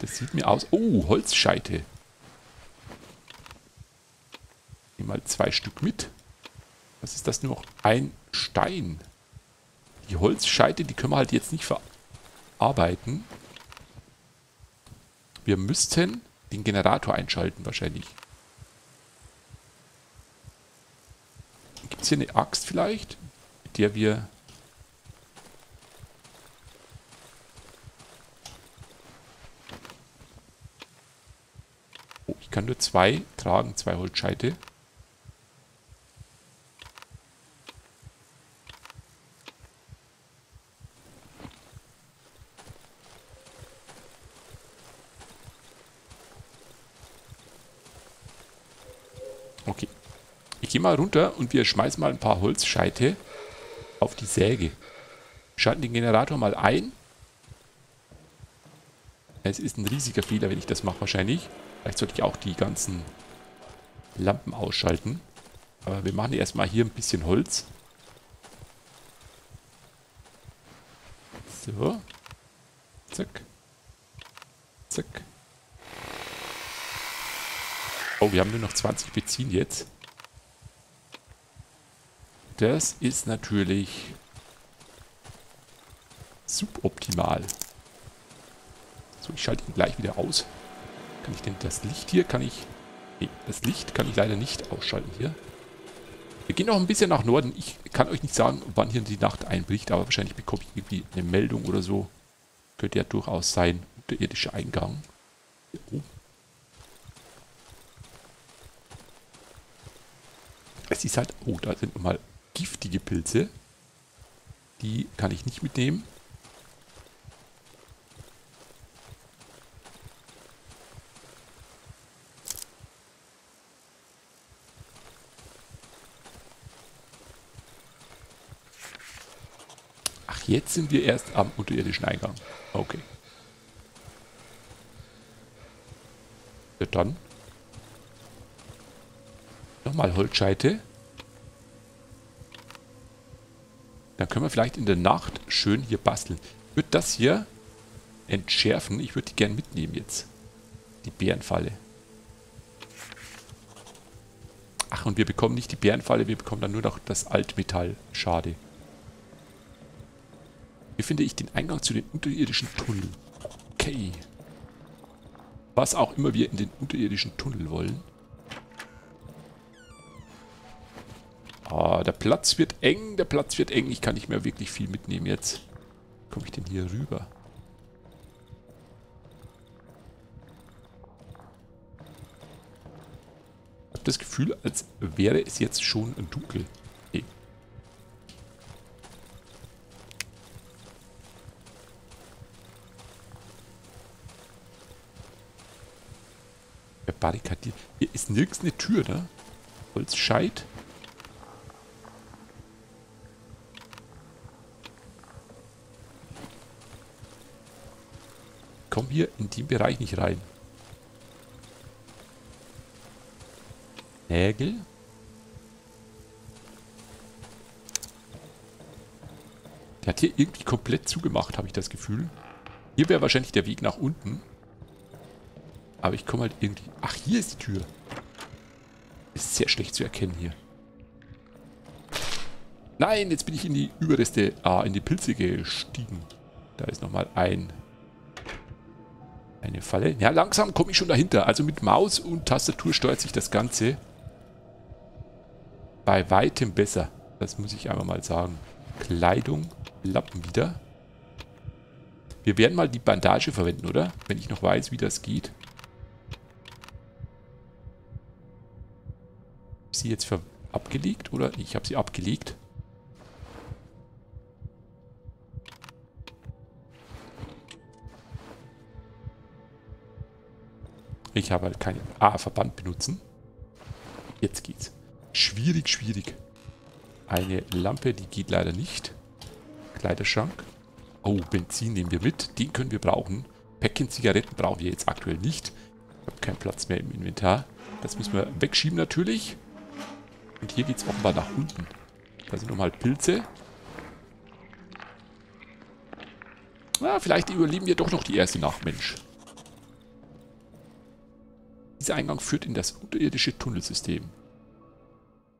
Das sieht mir aus. Oh, Holzscheite. Nehm mal 2 Stück mit. Was ist das nur noch? Ein Stein. Die Holzscheite, die können wir halt jetzt nicht verarbeiten. Wir müssten den Generator einschalten wahrscheinlich. Gibt es hier eine Axt vielleicht, mit der wir... Oh, ich kann nur 2 tragen, 2 Holzscheite. Geh mal runter und wir schmeißen mal ein paar Holzscheite auf die Säge. Schalten den Generator mal ein. Es ist ein riesiger Fehler, wenn ich das mache wahrscheinlich. Vielleicht sollte ich auch die ganzen Lampen ausschalten. Aber wir machen erstmal hier ein bisschen Holz. So. Zack. Zack. Oh, wir haben nur noch 20 Benzin jetzt. Das ist natürlich suboptimal. So, ich schalte ihn gleich wieder aus. Kann ich denn das Licht hier, nee, das Licht kann ich leider nicht ausschalten hier. Wir gehen noch ein bisschen nach Norden. Ich kann euch nicht sagen, wann hier die Nacht einbricht, aber wahrscheinlich bekomme ich irgendwie eine Meldung oder so. Könnte ja durchaus sein. Unterirdischer Eingang. Hier oben. Es ist halt... Oh, da sind nochmal... giftige Pilze. Die kann ich nicht mitnehmen. Ach, jetzt sind wir erst am unterirdischen Eingang. Okay. Ja, dann. Nochmal Holzscheite. Dann können wir vielleicht in der Nacht schön hier basteln. Ich würde das hier entschärfen. Ich würde die gern mitnehmen jetzt. Die Bärenfalle. Ach, und wir bekommen nicht die Bärenfalle, wir bekommen dann nur noch das Altmetall. Schade. Hier finde ich den Eingang zu den unterirdischen Tunnel. Okay. Was auch immer wir in den unterirdischen Tunnel wollen. Der Platz wird eng, der Platz wird eng. Ich kann nicht mehr wirklich viel mitnehmen jetzt. Wie komme ich denn hier rüber? Ich habe das Gefühl, als wäre es jetzt schon dunkel. Nee. Der barrikadiert. Hier ist nirgends eine Tür, ne? Holzscheit. Ich komme hier in den Bereich nicht rein. Nägel. Der hat hier irgendwie komplett zugemacht, habe ich das Gefühl. Hier wäre wahrscheinlich der Weg nach unten. Aber ich komme halt irgendwie... Ach, hier ist die Tür. Ist sehr schlecht zu erkennen hier. Nein, jetzt bin ich in die Überreste... Ah, in die Pilze gestiegen. Da ist nochmal ein... Eine Falle. Ja, langsam komme ich schon dahinter. Also mit Maus und Tastatur steuert sich das Ganze bei weitem besser. Das muss ich einmal mal sagen. Kleidung, Lappen wieder. Wir werden mal die Bandage verwenden, oder? Wenn ich noch weiß, wie das geht. Ist sie jetzt abgelegt, oder? Ich habe sie abgelegt. Ich habe halt keinen... Ah, Verband benutzen. Jetzt geht's. Schwierig, schwierig. Eine Lampe, die geht leider nicht. Kleiderschrank. Oh, Benzin nehmen wir mit. Den können wir brauchen. Päckchen Zigaretten brauchen wir jetzt aktuell nicht. Ich habe keinen Platz mehr im Inventar. Das müssen wir wegschieben natürlich. Und hier geht es offenbar nach unten. Da sind nochmal Pilze. Na, vielleicht überleben wir doch noch die erste Nacht, Mensch. Dieser Eingang führt in das unterirdische Tunnelsystem.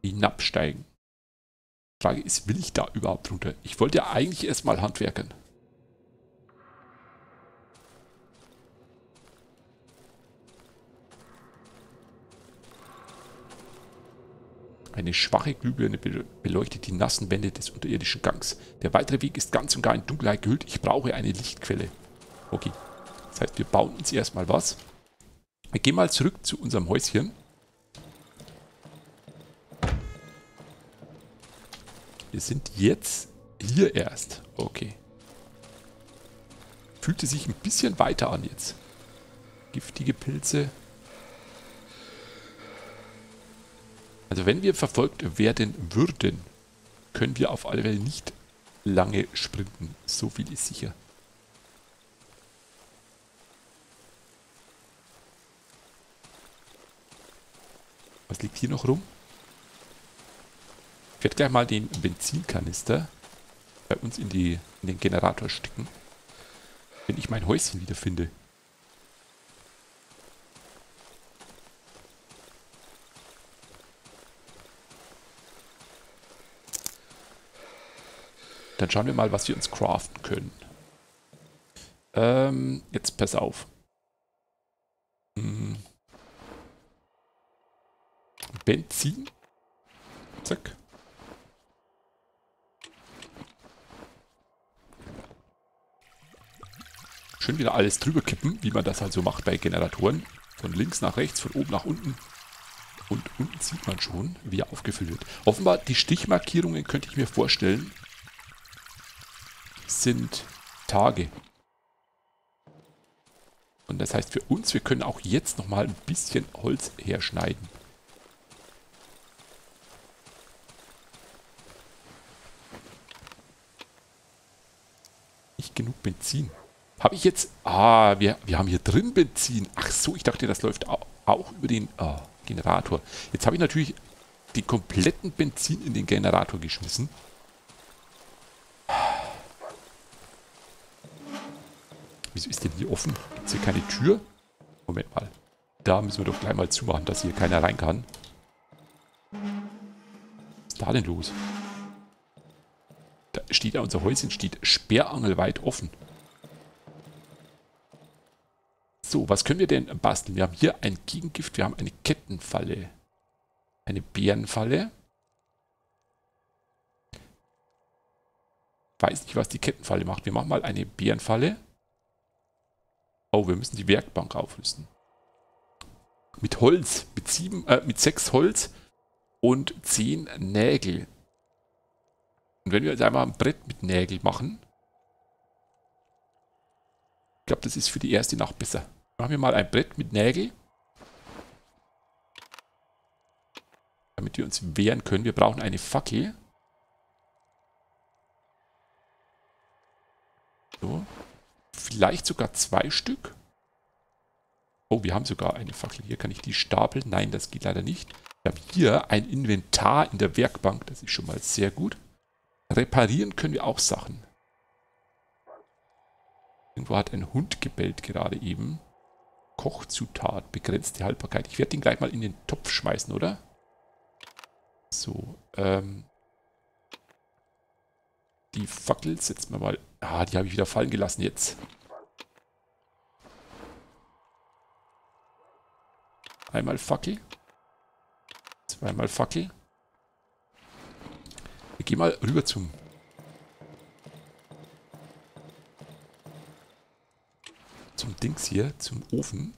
Hinabsteigen. Die Frage ist, will ich da überhaupt runter? Ich wollte ja eigentlich erstmal handwerkern. Eine schwache Glühbirne beleuchtet die nassen Wände des unterirdischen Gangs. Der weitere Weg ist ganz und gar in Dunkelheit gehüllt. Ich brauche eine Lichtquelle. Okay. Das heißt, wir bauen uns erstmal was. Wir gehen mal zurück zu unserem Häuschen. Wir sind jetzt hier erst. Okay. Fühlte sich ein bisschen weiter an jetzt. Giftige Pilze. Also wenn wir verfolgt werden würden, können wir auf alle Fälle nicht lange sprinten. So viel ist sicher. Was liegt hier noch rum? Ich werde gleich mal den Benzinkanister bei uns in den Generator stecken, wenn ich mein Häuschen wieder finde. Dann schauen wir mal, was wir uns craften können. Jetzt pass auf. Benzin. Zack. Schön wieder alles drüber kippen, wie man das halt so macht bei Generatoren. Von links nach rechts, von oben nach unten. Und unten sieht man schon, wie er aufgefüllt wird. Offenbar die Stichmarkierungen, könnte ich mir vorstellen, sind Tage. Und das heißt für uns, wir können auch jetzt nochmal ein bisschen Holz herschneiden. Nicht genug Benzin. Habe ich jetzt... Ah, wir haben hier drin Benzin. Ach so, ich dachte, das läuft auch über den Generator. Jetzt habe ich natürlich den kompletten Benzin in den Generator geschmissen. Wieso ist denn hier offen? Gibt es hier keine Tür? Moment mal. Da müssen wir doch gleich mal zumachen, dass hier keiner rein kann. Was ist da denn los? Da steht ja unser Häuschen, steht sperrangelweit offen. So, was können wir denn basteln? Wir haben hier ein Gegengift, wir haben eine Kettenfalle. Eine Bärenfalle. Weiß nicht, was die Kettenfalle macht. Wir machen mal eine Bärenfalle. Oh, wir müssen die Werkbank aufrüsten. Mit Holz. Mit 6 Holz und 10 Nägel. Und wenn wir jetzt einmal ein Brett mit Nägel machen. Ich glaube, das ist für die erste Nacht besser. Machen wir mal ein Brett mit Nägel. Damit wir uns wehren können. Wir brauchen eine Fackel. So. Vielleicht sogar 2 Stück. Oh, wir haben sogar eine Fackel. Hier kann ich die stapeln. Nein, das geht leider nicht. Wir haben hier ein Inventar in der Werkbank. Das ist schon mal sehr gut. Reparieren können wir auch Sachen. Irgendwo hat ein Hund gebellt gerade eben. Kochzutat. Begrenzte Haltbarkeit. Ich werde den gleich mal in den Topf schmeißen, oder? So. Die Fackel setzen wir mal... Ah, die habe ich wieder fallen gelassen jetzt. Einmal Fackel. Zweimal Fackel. Wir gehen mal rüber zum... Zum Dings hier, zum Ofen.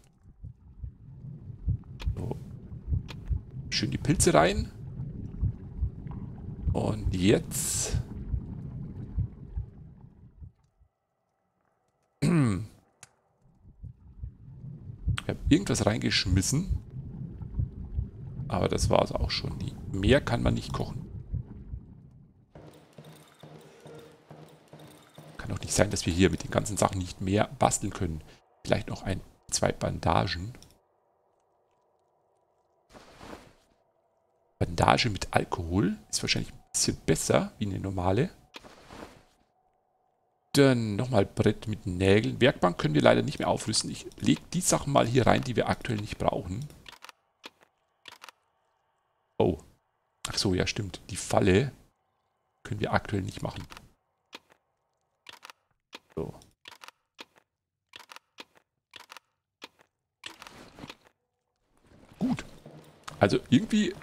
So. Schön die Pilze rein. Und jetzt... Ich habe irgendwas reingeschmissen. Aber das war es auch schon. Mehr kann man nicht kochen. Kann auch nicht sein, dass wir hier mit den ganzen Sachen nicht mehr basteln können. Vielleicht noch ein, zwei Bandagen. Bandage mit Alkohol ist wahrscheinlich ein bisschen besser wie eine normale. Dann nochmal Brett mit Nägeln. Werkbank können wir leider nicht mehr aufrüsten. Ich lege die Sachen mal hier rein, die wir aktuell nicht brauchen. Oh. Ach so, ja stimmt. Die Falle können wir aktuell nicht machen. So. Gut. Also irgendwie,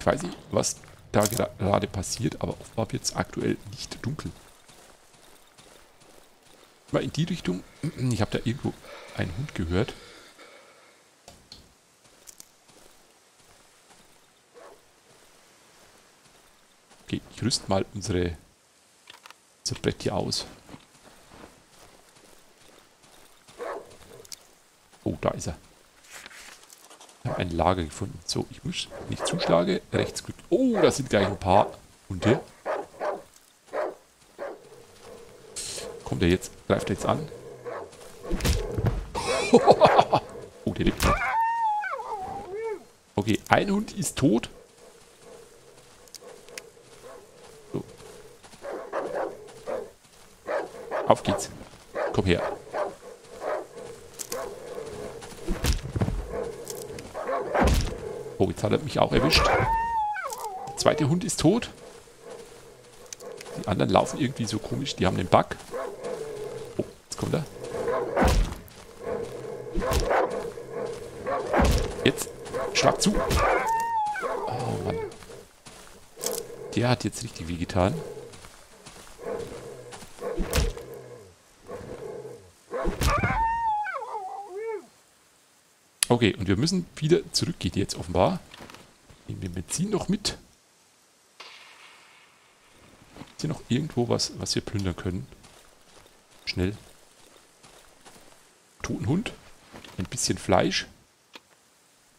ich weiß nicht, was da gerade passiert, aber offenbar wird es aktuell nicht dunkel. Mal in die Richtung. Ich habe da irgendwo einen Hund gehört. Okay, ich rüste mal unser Brett hier aus. Oh, da ist er. Ich habe ein Lager gefunden. So, ich muss nicht zuschlagen. Rechtsklick. Oh, da sind gleich ein paar Hunde. Kommt er jetzt? Greift er jetzt an? Oh, der lebt noch. Okay, ein Hund ist tot. So. Auf geht's. Komm her. Oh, jetzt hat er mich auch erwischt. Der zweite Hund ist tot. Die anderen laufen irgendwie so komisch. Die haben den Bug. Kommt er? Jetzt schlag zu. Oh Mann. Der hat jetzt richtig wehgetan. Okay, und wir müssen wieder zurück. Geht jetzt offenbar. Nehmen wir Benzin noch mit. Ist hier noch irgendwo was, was wir plündern können? Schnell. Toten Hund, ein bisschen Fleisch,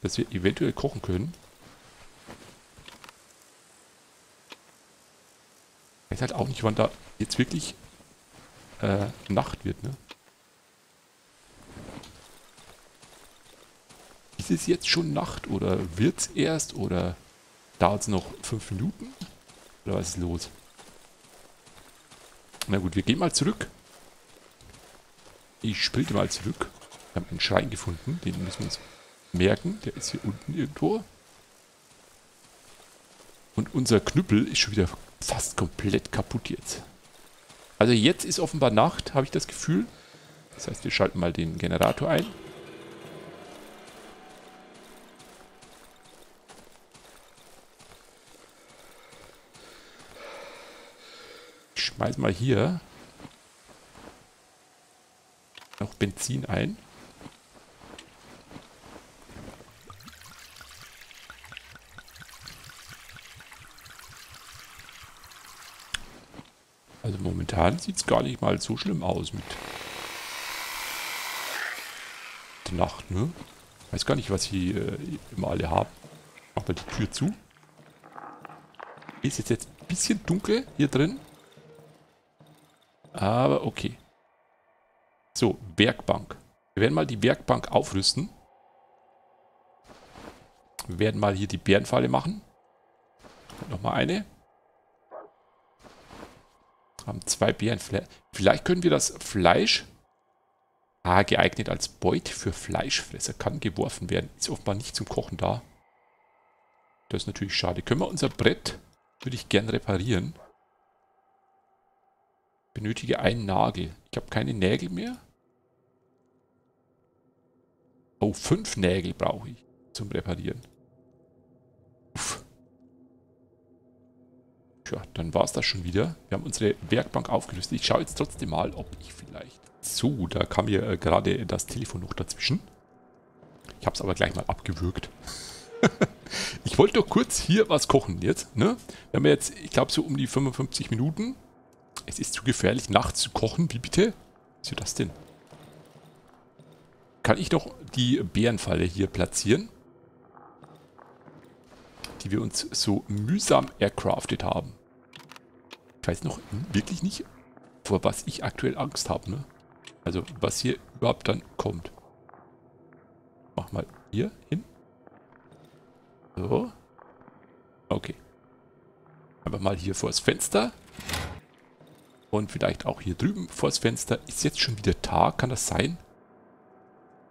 das wir eventuell kochen können. Ich weiß halt auch nicht, wann da jetzt wirklich Nacht wird, ne? Ist es jetzt schon Nacht oder wird's erst oder dauert es noch 5 Minuten? Oder was ist los? Na gut, wir gehen mal zurück. Ich sprinte mal zurück. Wir haben einen Schrein gefunden. Den müssen wir uns merken. Der ist hier unten irgendwo. Und unser Knüppel ist schon wieder fast komplett kaputt jetzt. Also jetzt ist offenbar Nacht, habe ich das Gefühl. Das heißt, wir schalten mal den Generator ein. Ich schmeiß mal hier noch Benzin ein. Also momentan sieht es gar nicht mal so schlimm aus mit der Nacht, ne? Weiß gar nicht, was hier immer alle haben. Mach mal die Tür zu. Ist jetzt ein bisschen dunkel hier drin. Aber okay. So, Werkbank. Wir werden mal die Werkbank aufrüsten. Wir werden mal hier die Bärenfalle machen. Nochmal eine. Haben 2 Bärenfleisch. Vielleicht können wir das Fleisch... Ah, geeignet als Beute für Fleischfresser. Kann geworfen werden. Ist offenbar nicht zum Kochen da. Das ist natürlich schade. Können wir unser Brett... Würde ich gern reparieren. Benötige einen Nagel. Ich habe keine Nägel mehr. Oh, 5 Nägel brauche ich zum Reparieren. Uff. Tja, dann war es das schon wieder. Wir haben unsere Werkbank aufgerüstet. Ich schaue jetzt trotzdem mal, ob ich vielleicht... So, da kam mir gerade das Telefon noch dazwischen. Ich habe es aber gleich mal abgewürgt. Ich wollte doch kurz hier was kochen jetzt, ne? Wir haben jetzt, ich glaube, so um die 55 Minuten. Es ist zu gefährlich, nachts zu kochen. Wie bitte? Wieso das denn? Kann ich doch die Bärenfalle hier platzieren? die wir uns so mühsam ercraftet haben. Ich weiß noch wirklich nicht, vor was ich aktuell Angst habe, ne? Also was hier überhaupt dann kommt. Mach mal hier hin. So. Okay. Einfach mal hier vors Fenster. Und vielleicht auch hier drüben vors Fenster. Ist jetzt schon wieder Tag, kann das sein?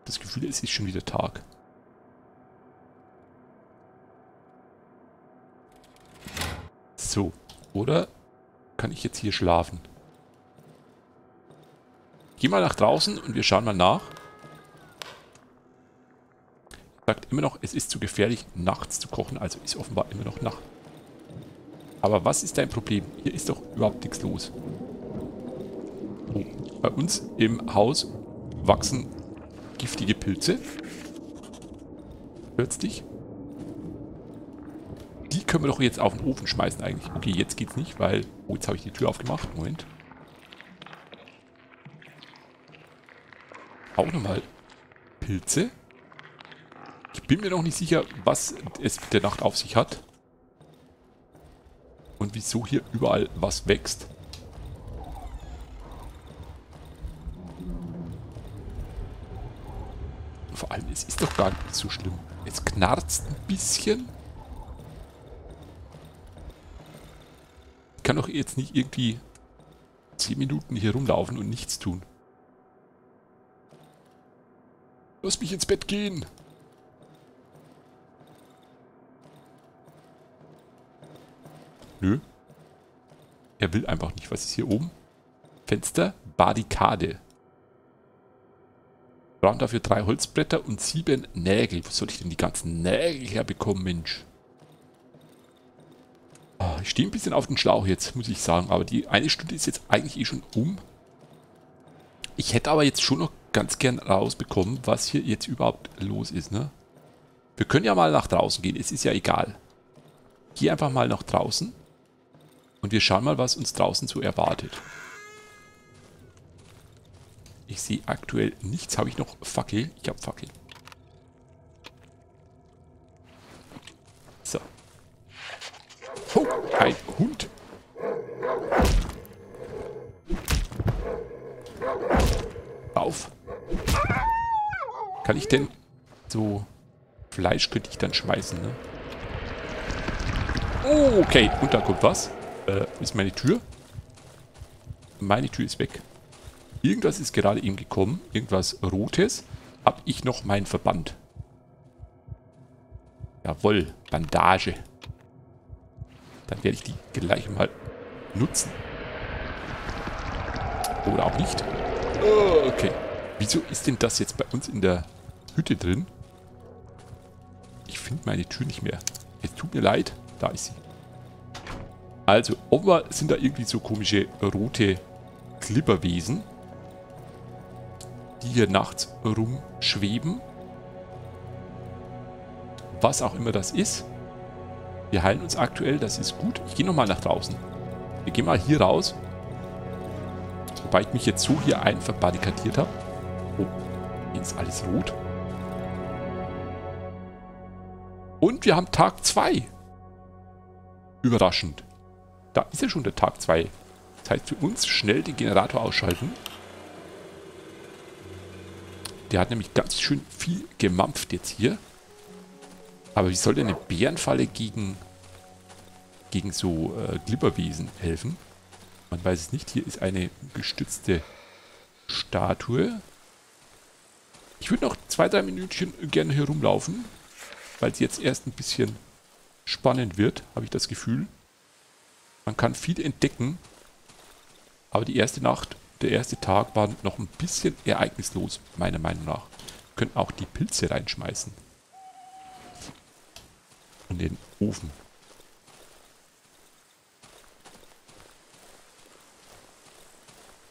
Das Gefühl, es ist schon wieder Tag. So, oder kann ich jetzt hier schlafen? Geh mal nach draußen und wir schauen mal nach. Sagt immer noch, es ist zu gefährlich, nachts zu kochen, also ist offenbar immer noch Nacht. Aber was ist dein Problem? Hier ist doch überhaupt nichts los. Oh, bei uns im Haus wachsen giftige Pilze. Hört's dich? Die können wir doch jetzt auf den Ofen schmeißen eigentlich. Okay, jetzt geht's nicht, weil... Oh, jetzt habe ich die Tür aufgemacht. Moment. Auch nochmal Pilze. Ich bin mir noch nicht sicher, was es mit der Nacht auf sich hat. Und wieso hier überall was wächst. Vor allem, es ist doch gar nicht so schlimm. Es knarzt ein bisschen. Ich kann doch jetzt nicht irgendwie 10 Minuten hier rumlaufen und nichts tun. Lass mich ins Bett gehen. Nö. Er will einfach nicht. Was ist hier oben? Fenster, Barrikade. Wir brauchen dafür 3 Holzbretter und 7 Nägel. Wo soll ich denn die ganzen Nägel herbekommen, Mensch? Oh, ich stehe ein bisschen auf den Schlauch jetzt, muss ich sagen. Aber die eine Stunde ist jetzt eigentlich eh schon um. Ich hätte aber jetzt schon noch ganz gern rausbekommen, was hier jetzt überhaupt los ist, ne? Wir können ja mal nach draußen gehen. Es ist ja egal. Geh einfach mal nach draußen. Und wir schauen mal, was uns draußen so erwartet. Ich sehe aktuell nichts. Habe ich noch Fackel? Ich habe Fackel. So. Oh, ein Hund. Auf. Kann ich denn so... Fleisch könnte ich dann schmeißen, ne? Oh, okay. Und da kommt was. Ist meine Tür? Meine Tür ist weg. Irgendwas ist gerade eben gekommen. Irgendwas Rotes. Hab ich noch meinen Verband. Jawohl. Bandage. Dann werde ich die gleich mal nutzen. Oder auch nicht. Oh, okay. Wieso ist denn das jetzt bei uns in der Hütte drin? Ich finde meine Tür nicht mehr. Es tut mir leid. Da ist sie. Also, offenbar sind da irgendwie so komische rote Glibberwesen, die hier nachts rumschweben. Was auch immer das ist. Wir heilen uns aktuell, das ist gut. Ich gehe nochmal nach draußen. Wir gehen mal hier raus. Wobei ich mich jetzt so hier verbarrikadiert habe. Oh, hier ist alles rot. Und wir haben Tag 2. Überraschend. Da ist ja schon der Tag 2. Das heißt für uns schnell den Generator ausschalten. Der hat nämlich ganz schön viel gemampft jetzt hier. Aber wie soll denn eine Bärenfalle gegen so Glibberwesen helfen? Man weiß es nicht. Hier ist eine gestützte Statue. Ich würde noch 2-3 Minütchen gerne hier rumlaufen, weil es jetzt erst ein bisschen spannend wird, habe ich das Gefühl. Man kann viel entdecken, aber die erste Nacht, der erste Tag war noch ein bisschen ereignislos, meiner Meinung nach. Wir können auch die Pilze reinschmeißen. In den Ofen.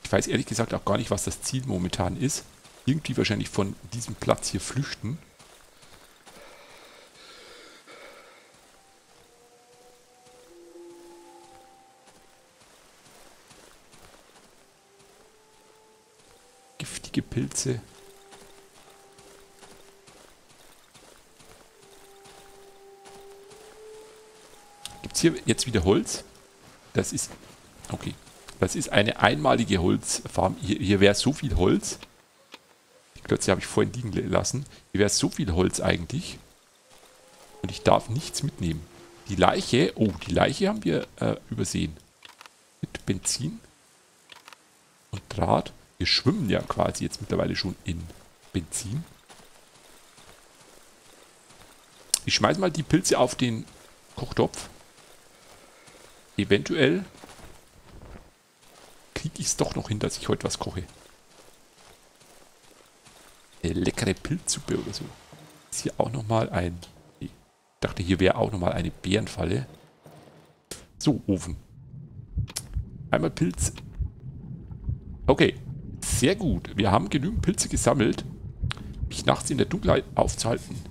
Ich weiß ehrlich gesagt auch gar nicht, was das Ziel momentan ist. Irgendwie wahrscheinlich von diesem Platz hier flüchten. Giftige Pilze. gibt es hier jetzt wieder Holz. Das ist... Okay. Das ist eine einmalige Holzfarm. Hier wäre so viel Holz. Die Klötze habe ich vorhin liegen lassen. Hier wäre so viel Holz eigentlich. Und ich darf nichts mitnehmen. Die Leiche... Oh, die Leiche haben wir übersehen. Mit Benzin und Draht. Wir schwimmen ja quasi jetzt mittlerweile schon in Benzin. Ich schmeiße mal die Pilze auf den Kochtopf. Eventuell kriege ich es doch noch hin, dass ich heute was koche. Eine leckere Pilzsuppe oder so. Ist hier auch nochmal ein... Ich dachte, hier wäre auch nochmal eine Bärenfalle. So, Ofen. Einmal Pilz. Okay, sehr gut. Wir haben genügend Pilze gesammelt, mich nachts in der Dunkelheit aufzuhalten.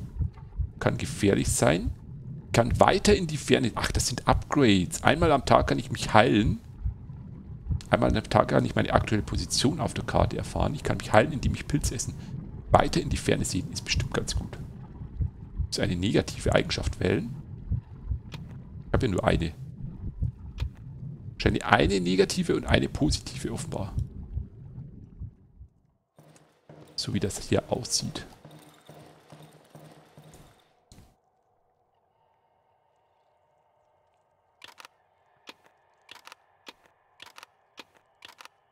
Kann gefährlich sein. Kann weiter in die Ferne... Ach, das sind Upgrades. Einmal am Tag kann ich mich heilen. Einmal am Tag kann ich meine aktuelle Position auf der Karte erfahren. Ich kann mich heilen, indem ich Pilze essen. Weiter in die Ferne sehen ist bestimmt ganz gut. Muss eine negative Eigenschaft wählen. Ich habe ja nur eine. Wahrscheinlich eine negative und eine positive offenbar. So wie das hier aussieht.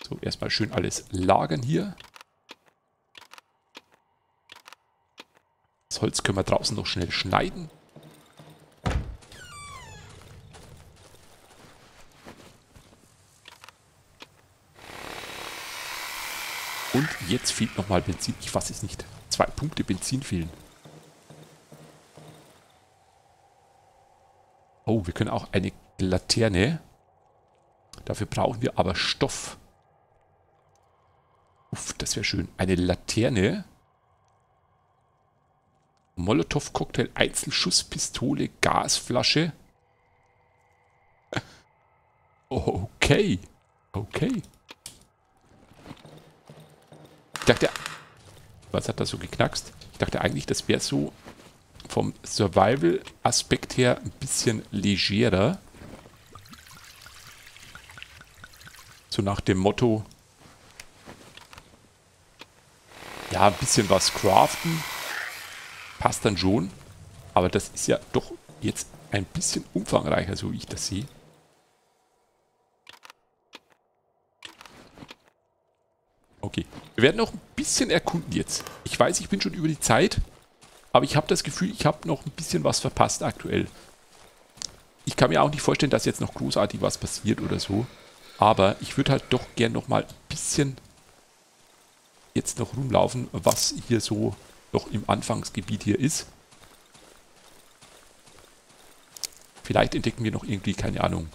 So, erstmal schön alles lagern hier. Das Holz können wir draußen noch schnell schneiden. Und jetzt fehlt nochmal Benzin. Ich fasse es nicht. 2 Punkte Benzin fehlen. Oh, wir können auch eine Laterne. Dafür brauchen wir aber Stoff. Uff, das wäre schön. Eine Laterne. Molotow-Cocktail, Einzelschusspistole, Gasflasche. Okay. Okay. Ich dachte, was hat das so geknackst? Ich dachte eigentlich, das wäre so vom Survival-Aspekt her ein bisschen legerer. So nach dem Motto, ja, ein bisschen was craften, passt dann schon. Aber das ist ja doch jetzt ein bisschen umfangreicher, so wie ich das sehe. Okay, wir werden noch ein bisschen erkunden jetzt. Ich weiß, ich bin schon über die Zeit, aber ich habe das Gefühl, ich habe noch ein bisschen was verpasst aktuell. Ich kann mir auch nicht vorstellen, dass jetzt noch großartig was passiert oder so, aber ich würde halt doch gern noch mal ein bisschen jetzt noch rumlaufen, was hier so noch im Anfangsgebiet hier ist. Vielleicht entdecken wir noch irgendwie, keine Ahnung,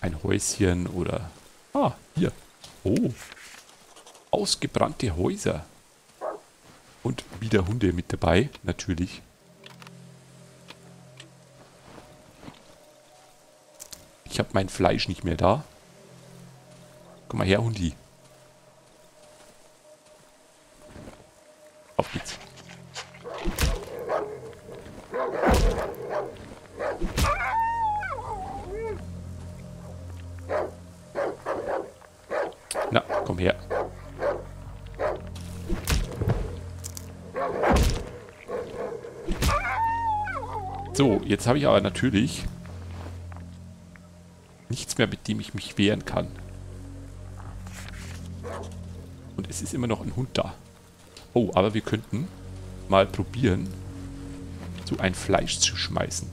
ein Häuschen oder... Ah, hier. Oh. Ausgebrannte Häuser. Und wieder Hunde mit dabei, natürlich. Ich habe mein Fleisch nicht mehr da. Komm mal her, Hundi. Auf geht's. Na, komm her. So, jetzt habe ich aber natürlich nichts mehr, mit dem ich mich wehren kann. Und es ist immer noch ein Hund da. Oh, aber wir könnten mal probieren, so ein Fleisch zu schmeißen.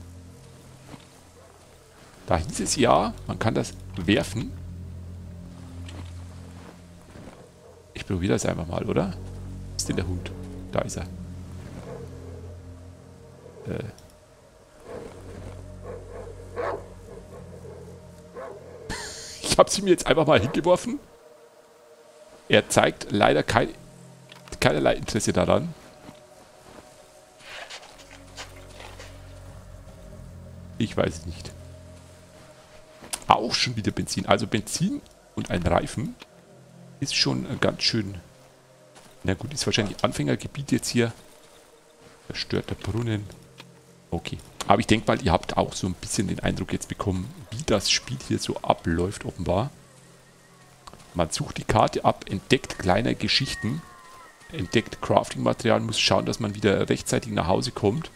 Da hieß es ja, man kann das werfen. Ich probiere das einfach mal, oder? Was ist denn der Hund? Da ist er. Ich habe sie mir jetzt einfach mal hingeworfen. Er zeigt leider keinerlei Interesse daran. Ich weiß es nicht. Auch schon wieder Benzin. Also Benzin und ein Reifen. Ist schon ganz schön. Na gut, ist wahrscheinlich Anfängergebiet jetzt hier. Zerstörter Brunnen. Okay. Aber ich denke mal, ihr habt auch so ein bisschen den Eindruck jetzt bekommen, wie das Spiel hier so abläuft offenbar. Man sucht die Karte ab, entdeckt kleine Geschichten, entdeckt Crafting-Material, muss schauen, dass man wieder rechtzeitig nach Hause kommt,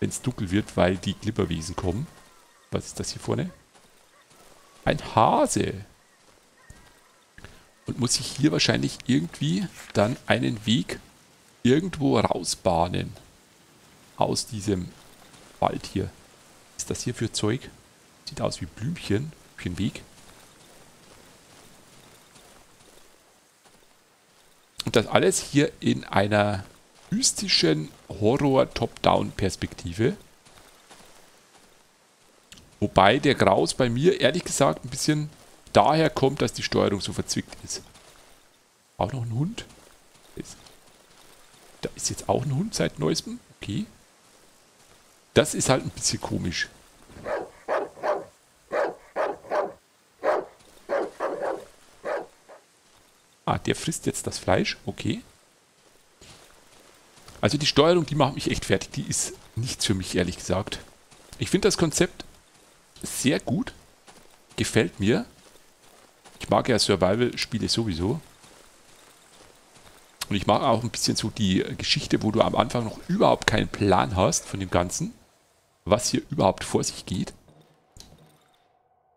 wenn es dunkel wird, weil die Glibberwesen kommen. Was ist das hier vorne? Ein Hase. Und muss sich hier wahrscheinlich irgendwie dann einen Weg irgendwo rausbahnen. Aus diesem Wald hier. Was ist das hier für Zeug? Sieht aus wie Blümchen. Für den Weg. Und das alles hier in einer mystischen Horror-Top-Down-Perspektive. Wobei der Graus bei mir ehrlich gesagt ein bisschen daher kommt, dass die Steuerung so verzwickt ist. Auch noch ein Hund? Da ist jetzt auch ein Hund seit Neuestem. Okay. Das ist halt ein bisschen komisch. Ah, der frisst jetzt das Fleisch. Okay. Also die Steuerung, die macht mich echt fertig. Die ist nichts für mich, ehrlich gesagt. Ich finde das Konzept sehr gut. Gefällt mir. Ich mag ja Survival-Spiele sowieso. Und ich mag auch ein bisschen so die Geschichte, wo du am Anfang noch überhaupt keinen Plan hast von dem Ganzen. Was hier überhaupt vor sich geht.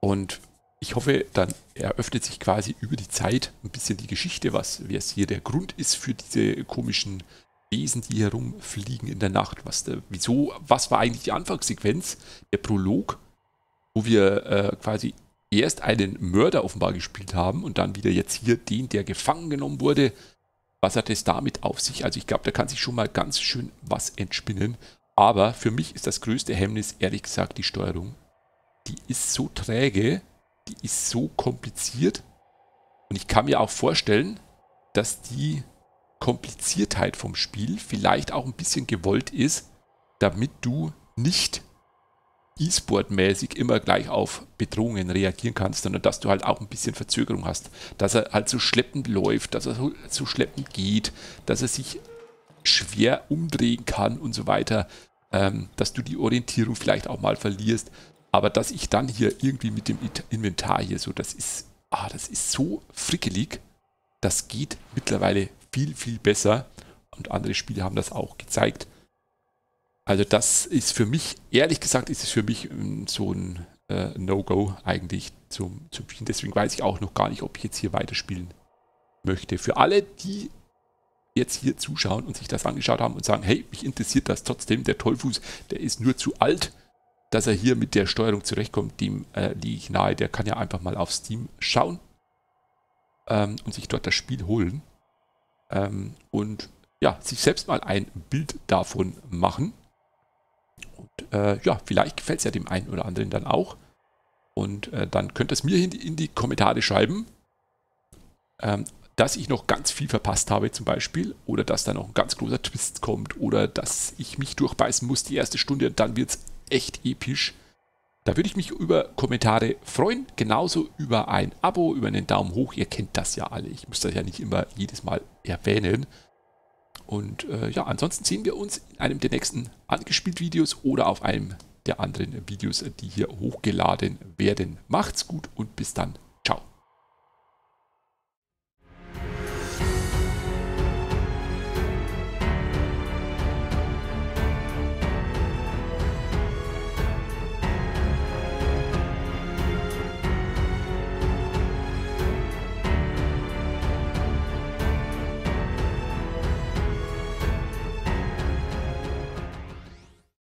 Und ich hoffe, dann eröffnet sich quasi über die Zeit ein bisschen die Geschichte, was hier der Grund ist für diese komischen Wesen, die herumfliegen in der Nacht. Was war eigentlich die Anfangssequenz? Der Prolog, wo wir quasi erst einen Mörder offenbar gespielt haben und dann wieder jetzt hier den, der gefangen genommen wurde. Was hat es damit auf sich? Also ich glaube, da kann sich schon mal ganz schön was entspinnen. Aber für mich ist das größte Hemmnis, ehrlich gesagt, die Steuerung. Die ist so träge, die ist so kompliziert. Und ich kann mir auch vorstellen, dass die Kompliziertheit vom Spiel vielleicht auch ein bisschen gewollt ist, damit du nicht E-Sport-mäßig immer gleich auf Bedrohungen reagieren kannst, sondern dass du halt auch ein bisschen Verzögerung hast. Dass er halt so schleppend läuft, dass er so schleppend geht, dass er sich schwer umdrehen kann und so weiter. Dass du die Orientierung vielleicht auch mal verlierst. Aber dass ich dann hier irgendwie mit dem Inventar hier so, das ist so frickelig. Das geht mittlerweile viel, viel besser. Und andere Spiele haben das auch gezeigt. Also das ist für mich, ehrlich gesagt, ist es für mich so ein No-Go eigentlich zum Spielen. Deswegen weiß ich auch noch gar nicht, ob ich jetzt hier weiterspielen möchte. Für alle, die jetzt hier zuschauen und sich das angeschaut haben und sagen, hey, mich interessiert das trotzdem, der Tolfus, der ist nur zu alt, dass er hier mit der Steuerung zurechtkommt, dem liege ich nahe. Der kann ja einfach mal auf Steam schauen und sich dort das Spiel holen und ja, sich selbst mal ein Bild davon machen. Und ja, vielleicht gefällt es ja dem einen oder anderen dann auch. Und dann könnt ihr es mir in die Kommentare schreiben, dass ich noch ganz viel verpasst habe zum Beispiel. Oder dass da noch ein ganz großer Twist kommt. Oder dass ich mich durchbeißen muss die erste Stunde. Dann wird es echt episch. Da würde ich mich über Kommentare freuen. Genauso über ein Abo, über einen Daumen hoch. Ihr kennt das ja alle. Ich muss das ja nicht immer jedes Mal erwähnen. Und ja, ansonsten sehen wir uns in einem der nächsten angespielt Videos oder auf einem der anderen Videos, die hier hochgeladen werden. Macht's gut und bis dann.